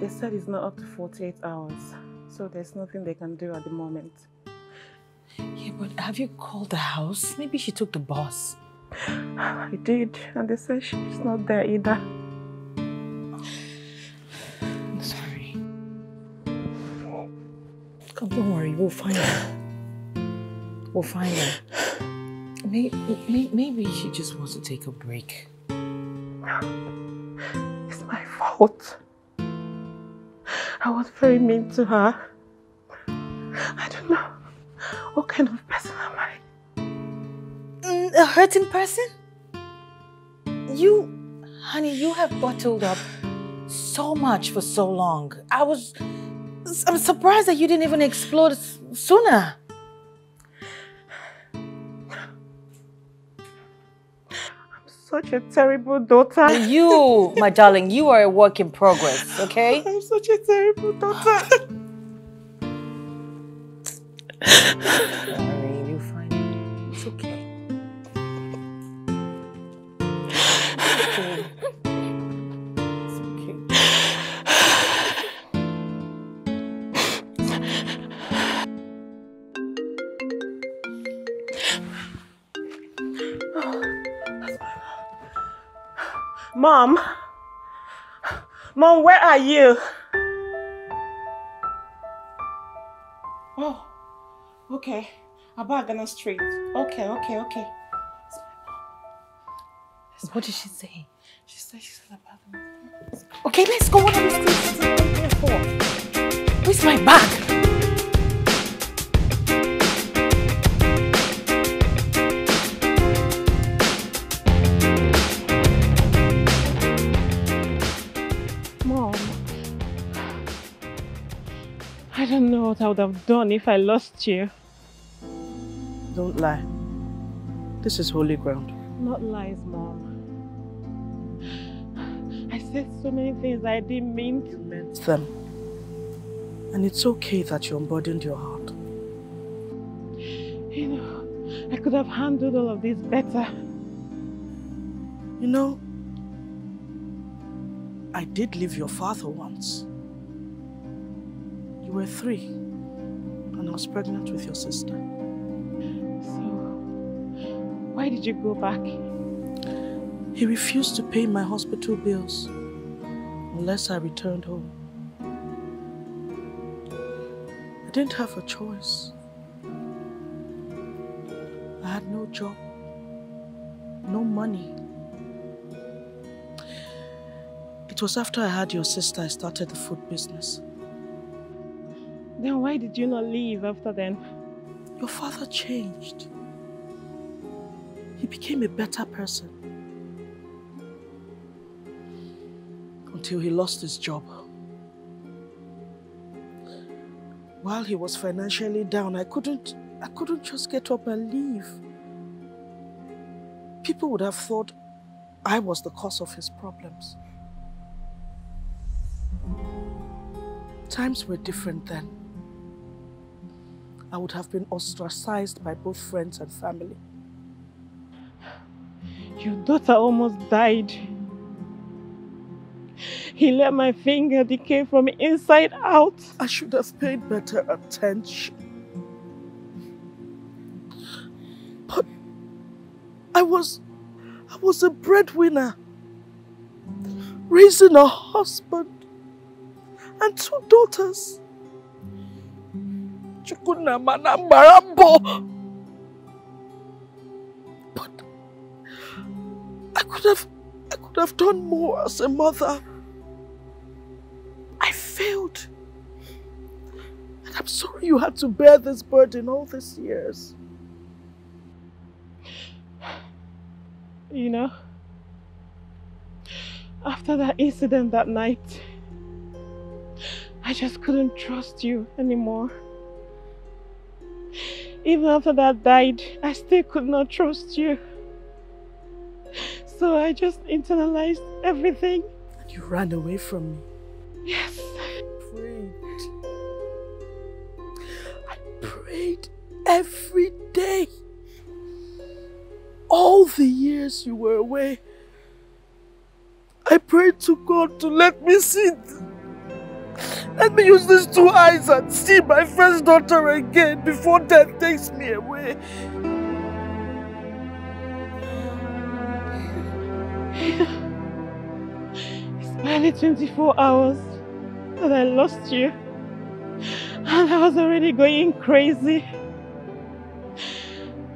They said it's not up to forty-eight hours, so there's nothing they can do at the moment. Yeah, but have you called the house? Maybe she took the bus. I did, and they said she's not there either. I'm sorry. Come, don't worry, we'll find her. We'll find her. Maybe, maybe she just wants to take a break. It's my fault. I was very mean to her. I don't know. What kind of person am I? Mm, a hurting person? You, honey, you have bottled up so much for so long. I was... I'm surprised that you didn't even explode sooner. Such a terrible daughter. You, my darling, you are a work in progress, okay? I'm such a terrible daughter. Sorry, you find it. It's okay. It's okay. It's okay. It's okay. Oh. Mom, Mom, where are you? Oh, okay. Abagana Street. Okay, okay, okay. It's my mom. What did she say? She said she's at Abagana. Okay, let's go. What are you still for? Where's my bag? I don't know what I would have done if I lost you. Don't lie. This is holy ground. Not lies, Mom. I said so many things I didn't mean to. You meant them. And it's okay that you unburdened your heart. You know, I could have handled all of this better. You know, I did leave your father once. You were three, and I was pregnant with your sister. So, why did you go back? He refused to pay my hospital bills unless I returned home. I didn't have a choice. I had no job, no money. It was after I had your sister I started the food business. Then why did you not leave after then? Your father changed. He became a better person. Until he lost his job. While he was financially down, I couldn't, I couldn't just get up and leave. People would have thought I was the cause of his problems. Times were different then. I would have been ostracized by both friends and family. Your daughter almost died. He let my finger decay from inside out. I should have paid better attention. But I was, I was a breadwinner, raising a husband and two daughters. But I could have, I could have done more as a mother. I failed. And I'm sorry you had to bear this burden all these years. You know, after that incident that night, I just couldn't trust you anymore. Even after that died, I still could not trust you. So I just internalized everything. And you ran away from me? Yes. I prayed. I prayed every day. All the years you were away, I prayed to God to let me see Let me use these two eyes and see my first daughter again before death takes me away. It's barely twenty-four hours that I lost you. And I was already going crazy.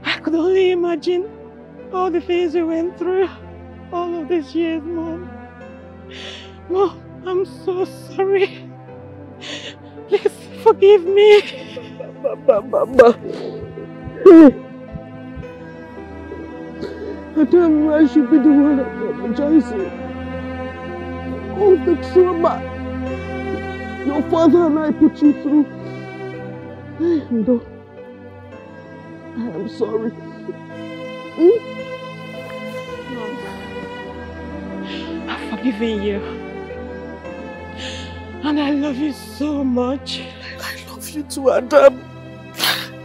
I could only imagine all the things we went through all of these years, Mom. Mom, I'm so sorry. Please forgive me. Mama, Mama. I tell you, I should be the one apologizing. All the trauma your father and I put you through. No. I am sorry. Mom, I've forgiven you. And I love you so much. I love you too, Adam.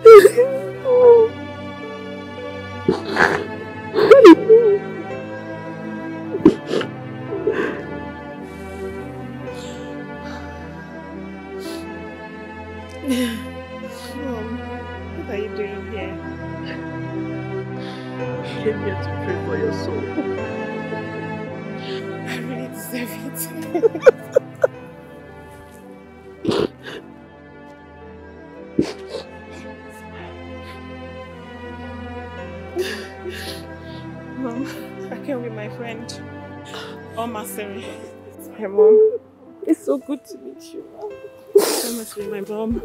Oh. Mom, what are you doing here? I came here to pray for your soul. I really deserve it. Hey, Mom. It's so good to meet you, Mom. So much to my mom.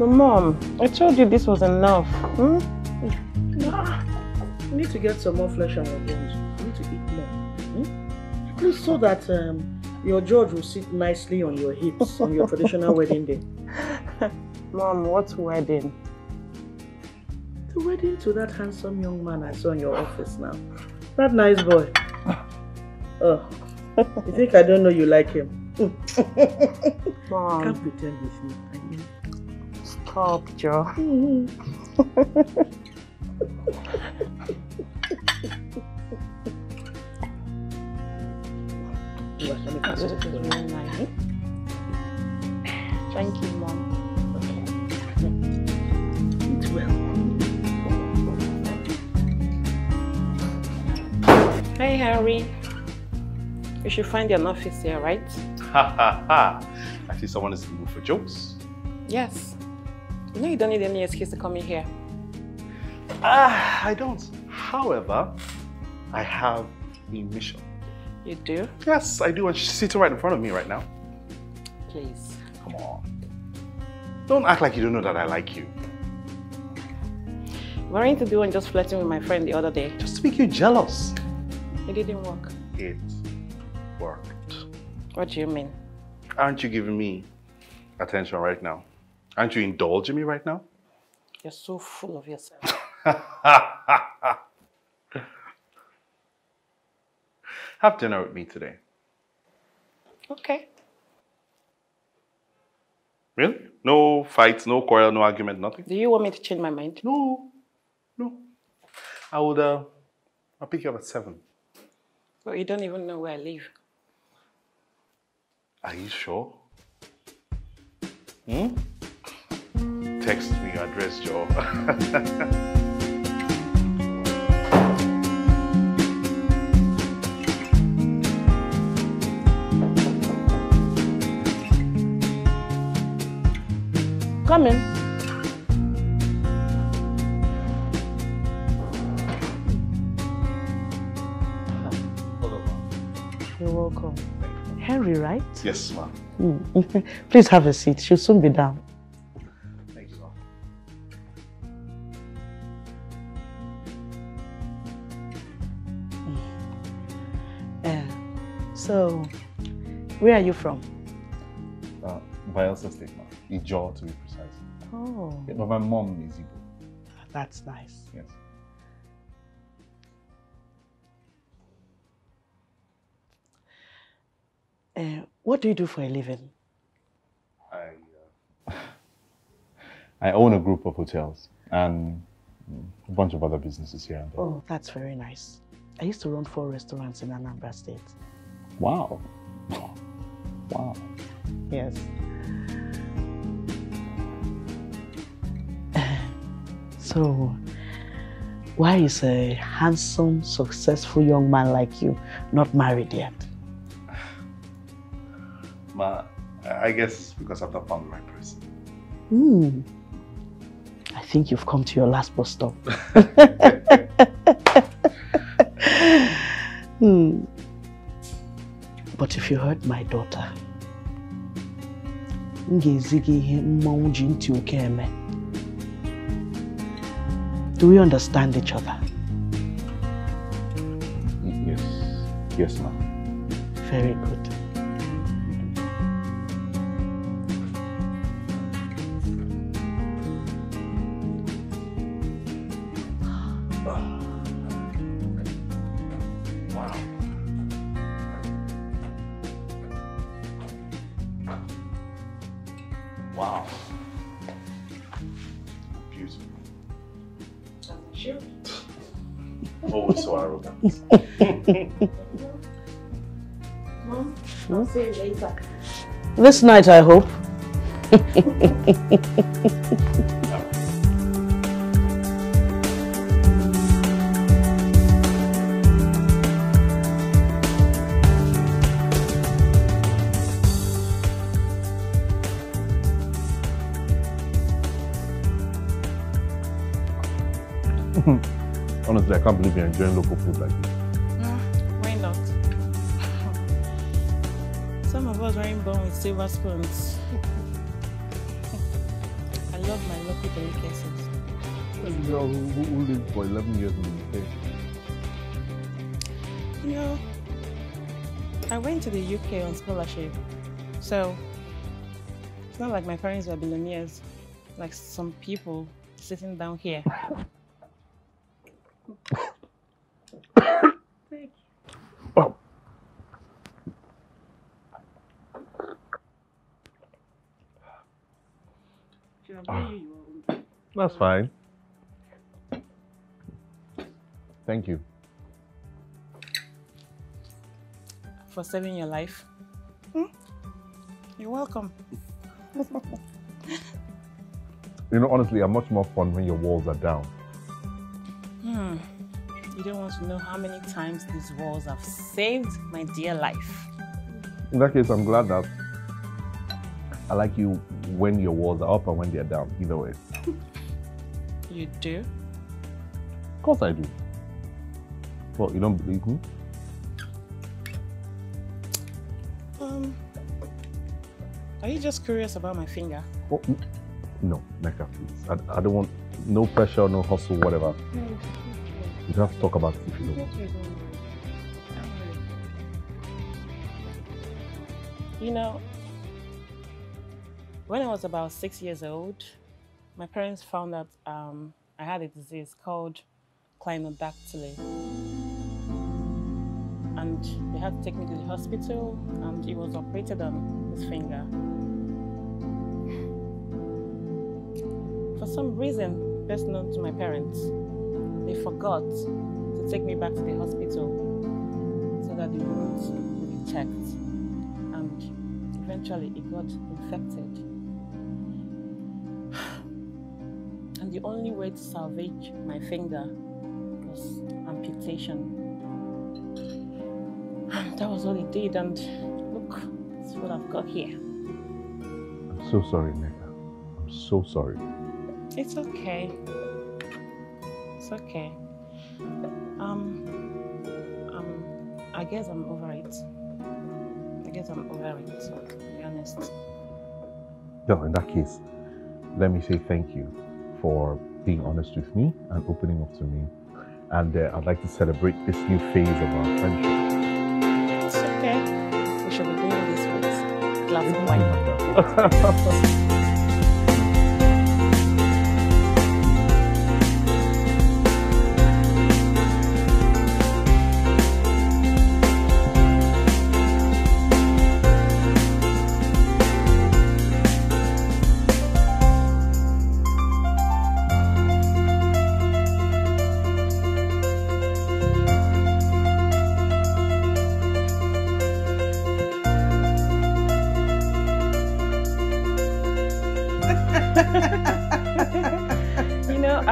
Mom, I told you this was enough. Hmm? Nah. You need to get some more flesh on your bones. You need to eat more. Hmm? At least so that um, your George will sit nicely on your hips on your traditional wedding day. Mom, what wedding? The wedding to that handsome young man I saw in your office now. That nice boy. Oh, you think I don't know you like him? Mom. Can't pretend with me. I mean, Joe. Mm-hmm. Oh, this is really nice. Thank you, Mom. Okay. It's well. Hey, Henry. You should find an office here, right? Ha ha ha! I see someone is in the mood for jokes. Yes. You know you don't need any excuse to come in here. Ah, I don't. However, I have a mission. You do? Yes, I do. And she's sitting right in front of me right now. Please. Come on. Don't act like you don't know that I like you. Weren't you doing just flirting with my friend the other day? Just to make you jealous. It didn't work. It worked. What do you mean? Aren't you giving me attention right now? Aren't you indulging me right now? You're so full of yourself. Have dinner with me today. Okay. Really? No fights, no quarrel, no argument, nothing? Do you want me to change my mind? No. No. I would, uh, I'll pick you up at seven. Well, you don't even know where I live. Are you sure? Hmm? Text me your address, Joe. Come in. Hello, Mom. You're welcome. You. Henry, right? Yes, ma'am. Mm. Please have a seat. She'll soon be down. So, where are you from? Uh, Bayelsa State, Igbo to be precise. Oh. Yeah, but my mom is Igbo. That's nice. Yes. Uh, what do you do for a living? I, uh, I own a group of hotels and a bunch of other businesses here and there. Oh, that's very nice. I used to run four restaurants in Anambra State. Wow. Wow. Yes. So, why is a handsome, successful young man like you not married yet? Ma, I guess it's because I've not found the right person. Hmm. I think you've come to your last bus stop. Hmm. But if you hurt my daughter, do we understand each other? Yes. Yes, ma'am. Very good. Mom, I'll see you later. This night, I hope. Honestly, I can't believe you're enjoying local food like this. Born with silver spoons. I love my local delicacies. You know, who lived for eleven years in the U K? You know, I went to the U K on scholarship, so it's not like my parents were billionaires, like some people sitting down here. That's fine. Thank you. For saving your life. Hmm? You're welcome. You know, honestly, I'm much more fun when your walls are down. Hmm. You don't want to know how many times these walls have saved my dear life. In that case, I'm glad that I like you when your walls are up and when they're down, either way. You do? Of course I do. Well, you don't believe me? Um, are you just curious about my finger? Oh, no, Nneka, please. I, I don't want no pressure, no hustle, whatever. No, you don't have to talk about it if you don't want. You know, when I was about six years old, my parents found out um, I had a disease called clinodactyly, and they had to take me to the hospital, and it was operated on this finger. For some reason, best known to my parents, they forgot to take me back to the hospital so that the wound would be checked, and eventually it got infected. The only way to salvage my finger was amputation. That was all it did, and look, that's what I've got here. I'm so sorry, Nneka. I'm so sorry. It's okay. It's okay. Um, um, I guess I'm over it. I guess I'm over it, to be honest. No, in that case, let me say thank you for being honest with me and opening up to me. And uh, I'd like to celebrate this new phase of our friendship. It's okay. We should be doing this with a glass of wine.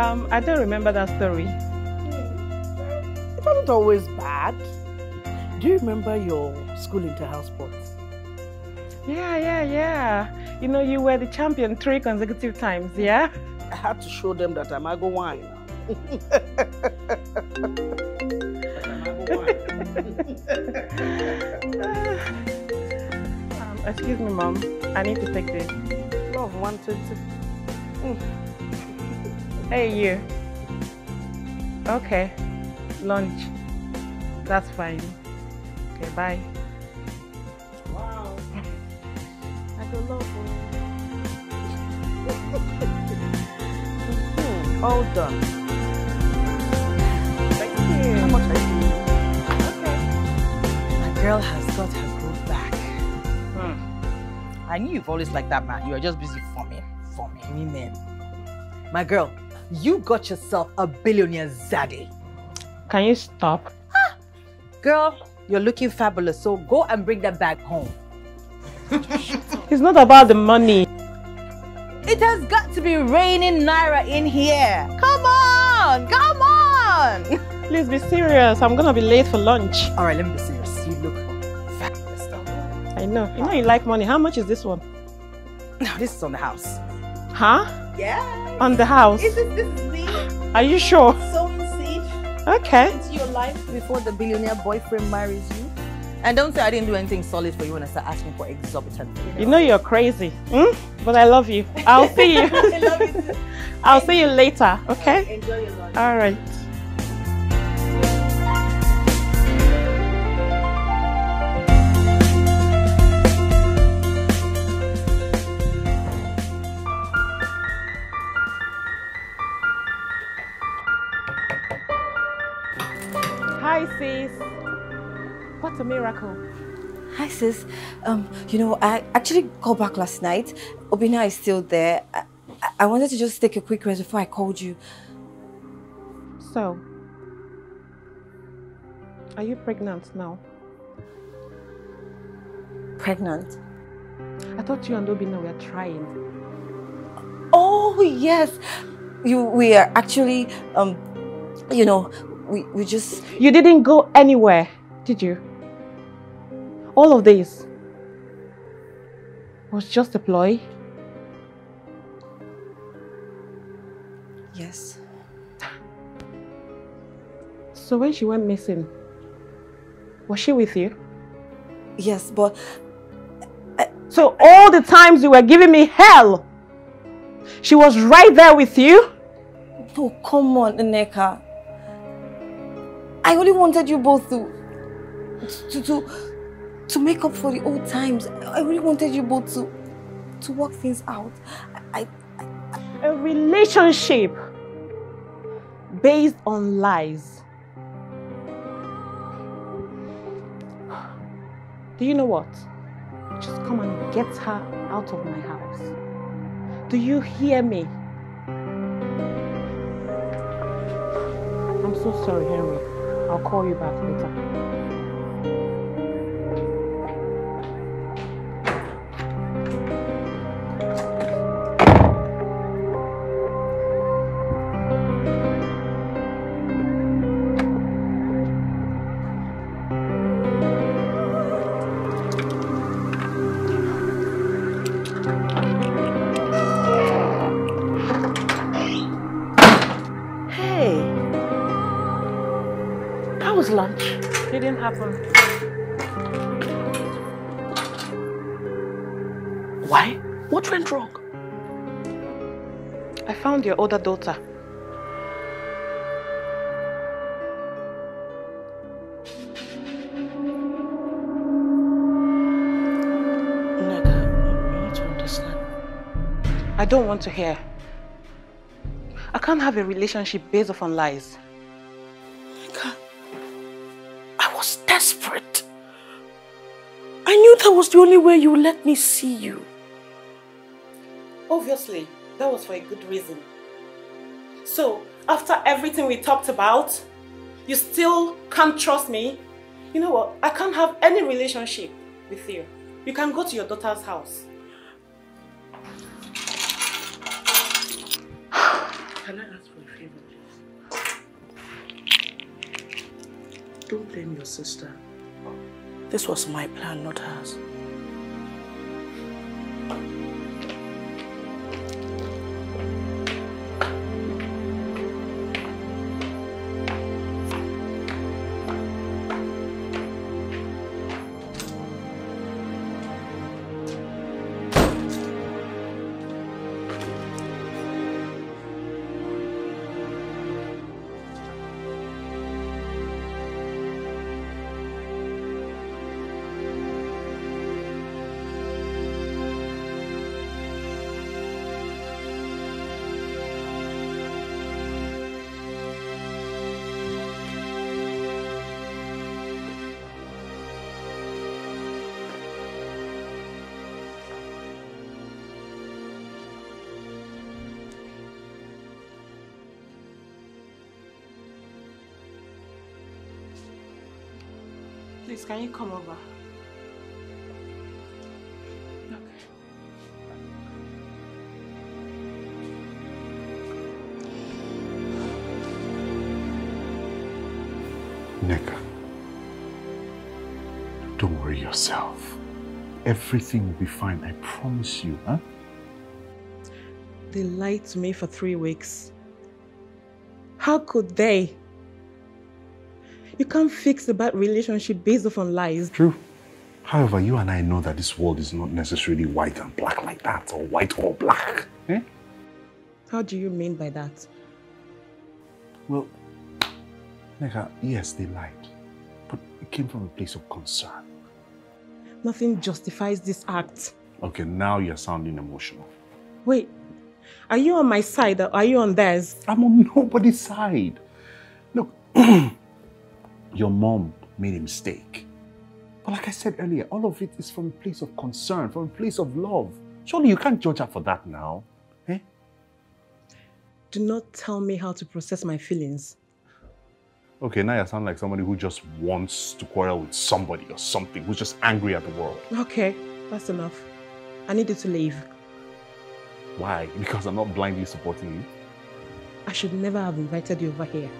Um, I don't remember that story. It wasn't always bad. Do you remember your school inter-house sports? Yeah, yeah, yeah. You know, you were the champion three consecutive times, yeah? I had to show them that I'm a go wine. um, excuse me, Mom. I need to take this. Love wanted to. Mm. Hey, you. Okay. Lunch. That's fine. Okay, bye. Wow. I go love you. All done. Thank you. How much I see? Okay. My girl has got her groove back. Hmm. I knew you've always liked that man. You are just busy forming, forming, women. My girl, you got yourself a billionaire zaddy. Can you stop? Ah, girl, you're looking fabulous, so go and bring that bag home. It's not about the money. It has got to be raining naira in here. Come on, come on. Please be serious. I'm gonna be late for lunch. All right, let me be serious. You look fabulous, though. I know. You know you like money. How much is this one? No, this is on the house. Huh? Yeah. On the house. Is it this seed? Are you sure? Sowing seed. Okay. Into your life before the billionaire boyfriend marries you. And don't say I didn't do anything solid for you when I start asking for exorbitant things. You know you're crazy, hmm? But I love you. I'll see you. I love you too. I'll see you later, okay? Enjoy your lunch. All right. Hi, sis. What a miracle. Hi, sis. Um, you know, I actually called back last night. Obina is still there. I, I wanted to just take a quick rest before I called you. So, are you pregnant now? Pregnant? I thought you and Obina were trying. Oh, yes. You, we are actually, um, you know, We, we just... You didn't go anywhere, did you? All of this was just a ploy? Yes. So when she went missing, was she with you? Yes, but... I, so all the times you were giving me hell, she was right there with you? Oh, come on, Nneka. I only wanted you both to, to, to, to make up for the old times. I really wanted you both to, to work things out. I, I, I... A relationship based on lies. Do you know what? Just come and get her out of my house. Do you hear me? I'm so sorry, Henry. I'll call you back later. Lunch. It didn't happen. Why? What went wrong? I found your older daughter. Nneka, you need to understand. I don't want to hear. I can't have a relationship based upon lies. That was the only way you let me see you. Obviously, that was for a good reason. So, after everything we talked about, you still can't trust me? You know what? I can't have any relationship with you. You can go to your daughter's house. Can I ask for a favor, please? Don't blame your sister. This was my plan, not hers. Please, can you come over? Okay. Nneka, don't worry yourself. Everything will be fine, I promise you, huh? They lied to me for three weeks. How could they? You can't fix a bad relationship based on lies. True. However, you and I know that this world is not necessarily white and black like that, or white or black. Eh? How do you mean by that? Well, Nneka, yes, they lied, but it came from a place of concern. Nothing justifies this act. Okay, now you're sounding emotional. Wait, are you on my side or are you on theirs? I'm on nobody's side. Look. Your mom made a mistake. But like I said earlier, all of it is from a place of concern, from a place of love. Surely you can't judge her for that now. Eh? Do not tell me how to process my feelings. Okay, now you sound like somebody who just wants to quarrel with somebody or something, who's just angry at the world. Okay, that's enough. I need you to leave. Why? Because I'm not blindly supporting you? I should never have invited you over here.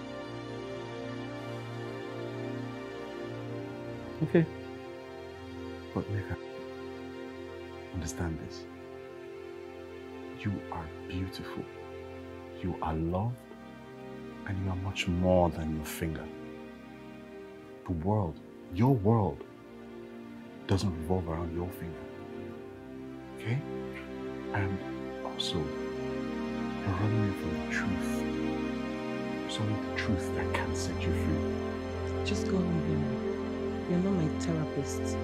Okay. But Nneka, understand this. You are beautiful. You are loved. And you are much more than your finger. The world, your world, doesn't revolve around your finger. Okay? And also, you're running away from the truth. It's only the truth that can set you free. Just go on being. You're not my therapist.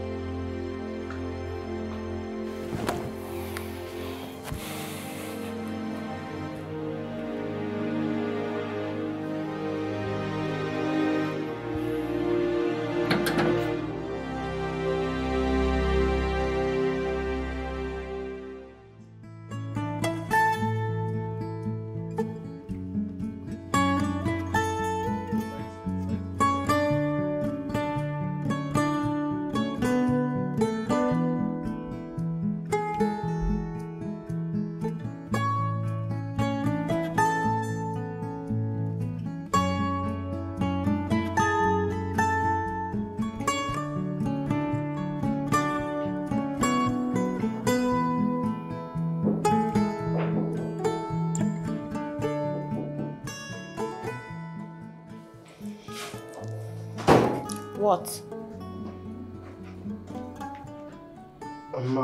What? Um, uh,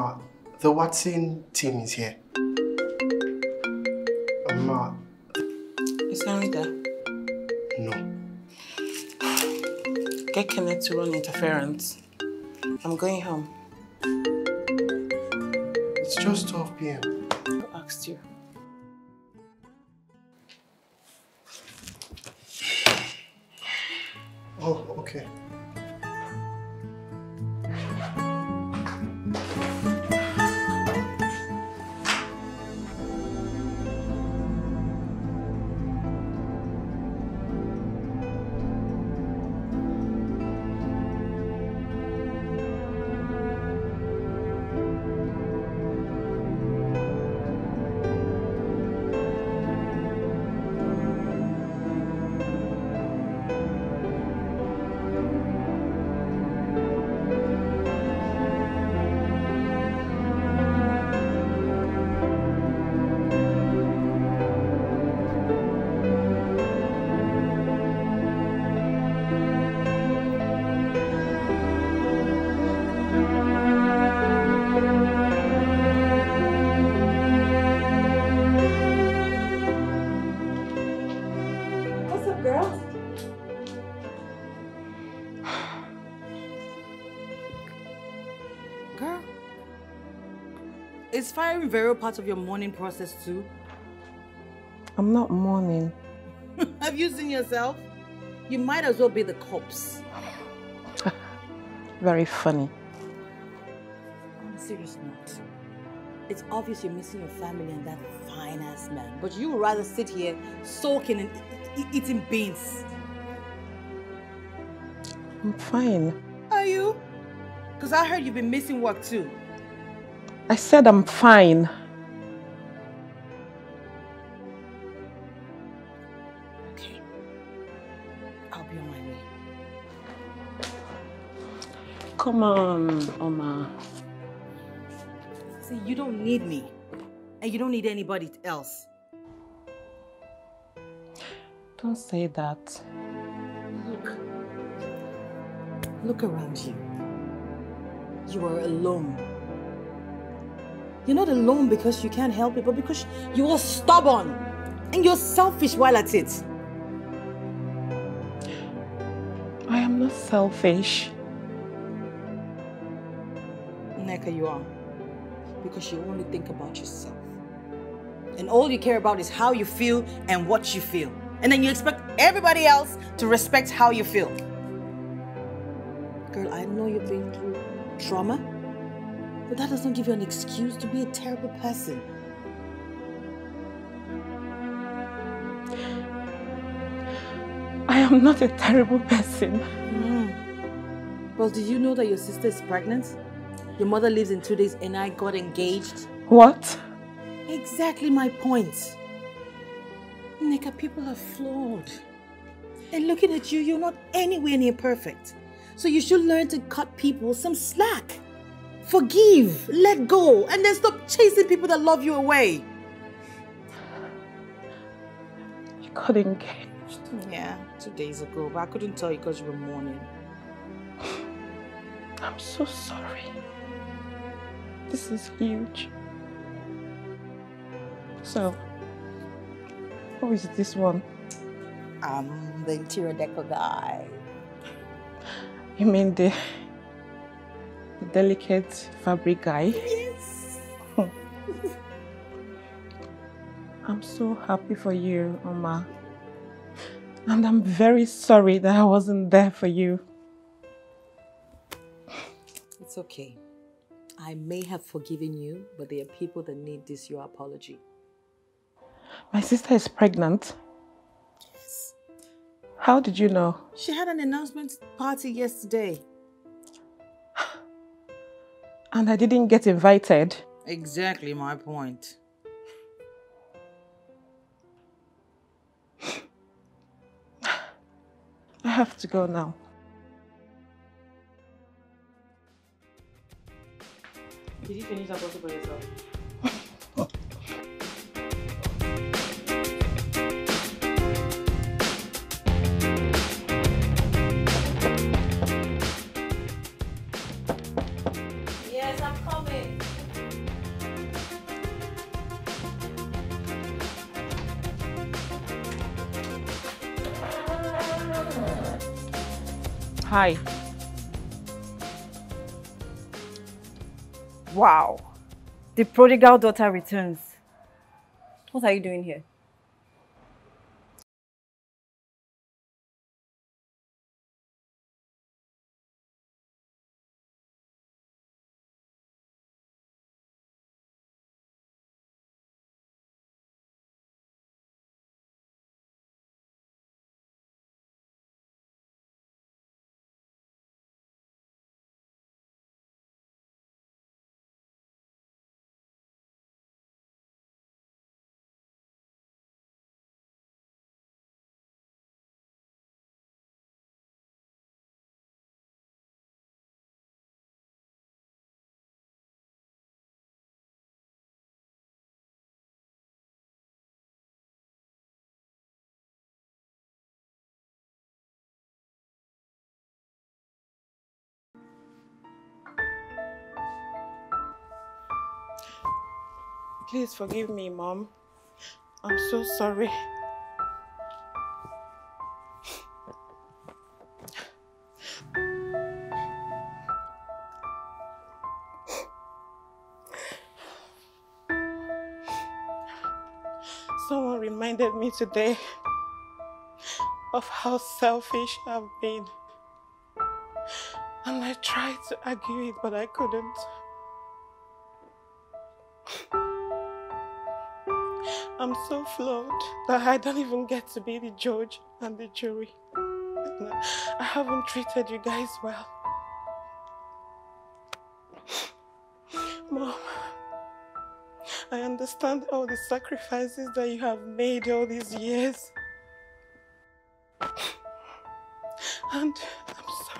the Watson team is here. Um, uh, is Henry there? No. Get Kenneth to run interference. I'm going home. It's just twelve p m Who asked you? Oh, okay. Girl, is firing Vero part of your mourning process too? I'm not mourning. Have you seen yourself? You might as well be the corpse. Very funny. On a serious note, it's obvious you're missing your family and that fine-ass man, but you would rather sit here soaking and e e eating beans. I'm fine. Are you? Because I heard you've been missing work too. I said I'm fine. Okay. I'll be on my way. Come on, Oma. See, you don't need me. And you don't need anybody else. Don't say that. Look. Look around you. You are alone. You're not alone because you can't help it, but because you are stubborn and you're selfish while at it. I am not selfish. Nneka, you are. Because you only think about yourself. And all you care about is how you feel and what you feel. And then you expect everybody else to respect how you feel. Girl, I know you've been through trauma, but that doesn't give you an excuse to be a terrible person. I am not a terrible person. Mm. Well, do you know that your sister is pregnant? Your mother leaves in two days and I got engaged. What? Exactly my point. Nneka, people are flawed. And looking at you, you're not anywhere near perfect. So you should learn to cut people some slack. Forgive, let go, and then stop chasing people that love you away. You got engaged. Yeah, two days ago, but I couldn't tell you because you were mourning. I'm so sorry. This is huge. So, who is this one? I'm the interior decor guy. You mean the, the delicate fabric guy? Yes! I'm so happy for you, Oma. And I'm very sorry that I wasn't there for you. It's okay. I may have forgiven you, but there are people that need this, your apology. My sister is pregnant. How did you know? She had an announcement party yesterday. And I didn't get invited. Exactly my point. I have to go now. Did you finish that bottle by yourself? Hi. Wow. The prodigal daughter returns. What are you doing here? Please forgive me, Mom. I'm so sorry. Someone reminded me today of how selfish I've been. And I tried to argue it, but I couldn't. I'm so flawed that I don't even get to be the judge and the jury. I haven't treated you guys well. Mom, I understand all the sacrifices that you have made all these years. And I'm sorry.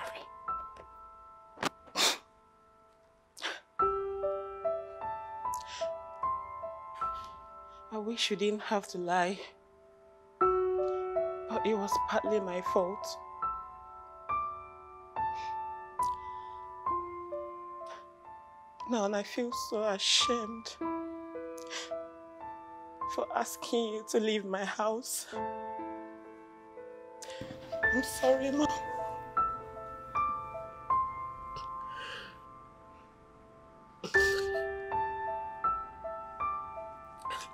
I wish you didn't have to lie. But it was partly my fault. Now, and I feel so ashamed for asking you to leave my house. I'm sorry, Mom.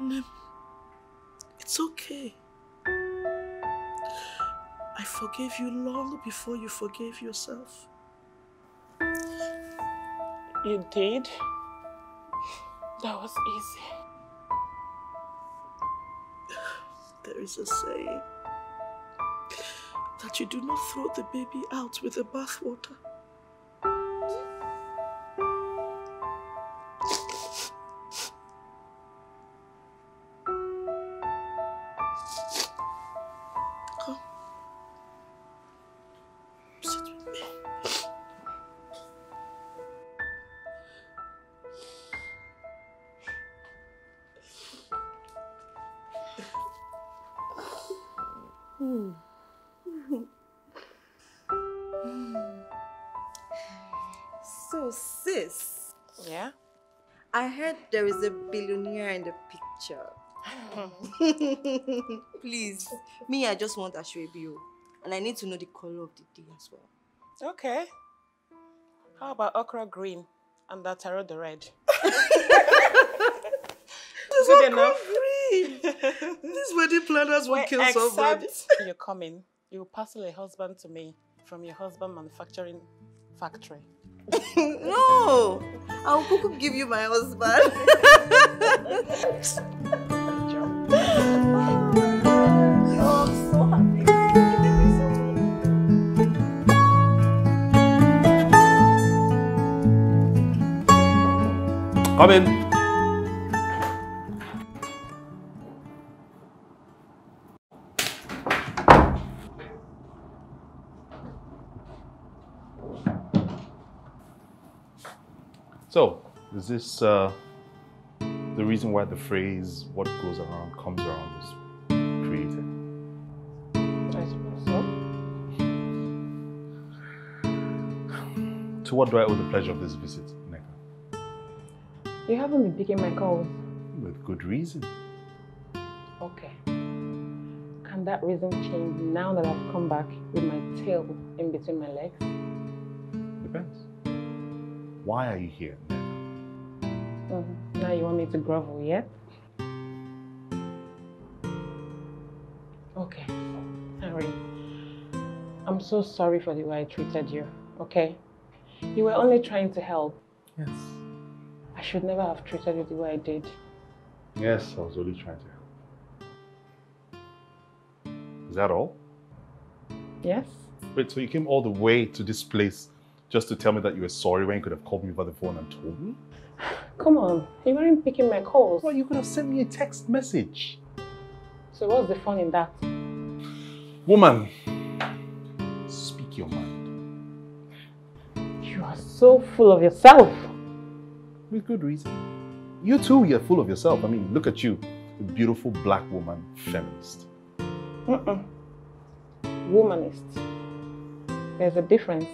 Nnem, it's okay. I forgave you long before you forgave yourself. You did? That was easy. There is a saying that you do not throw the baby out with the bathwater. There is a billionaire in the picture. Oh. Please, me, I just want Ashwebio, and I need to know the color of the day as well. Okay. How about okra green and that taro the red? This okra enough? Green. These wedding planners will kill somebody. Except you're coming, you will parcel a husband to me from your husband manufacturing factory. No, I'll cook give you my husband. Oh, I'm so happy. Come in. So, is this uh, the reason why the phrase "what goes around comes around" was created? I suppose so. To what do I owe the pleasure of this visit, Nneka? You haven't been picking my calls. With good reason. Okay. Can that reason change now that I've come back with my tail in between my legs? Depends. Why are you here? Mm-hmm. Now you want me to grovel, yeah? Okay, Henry. I'm so sorry for the way I treated you, okay? You were only trying to help. Yes. I should never have treated you the way I did. Yes, I was only trying to help. Is that all? Yes. Wait, so you came all the way to this place just to tell me that you were sorry when you could have called me by the phone and told me? Come on, you weren't picking my calls. Well, you could have sent me a text message. So what's the fun in that? Woman, speak your mind. You are so full of yourself. With good reason. You too, you're full of yourself. I mean, look at you, a beautiful black woman feminist. Mm-mm. Womanist. There's a difference.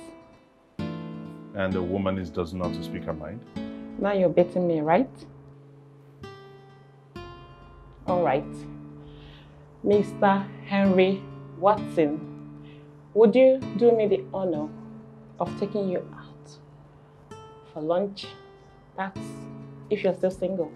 And a womanist does not to speak her mind. Now you're betting me, right? All right. Mister Henry Watson, would you do me the honor of taking you out for lunch? That's if you're still single.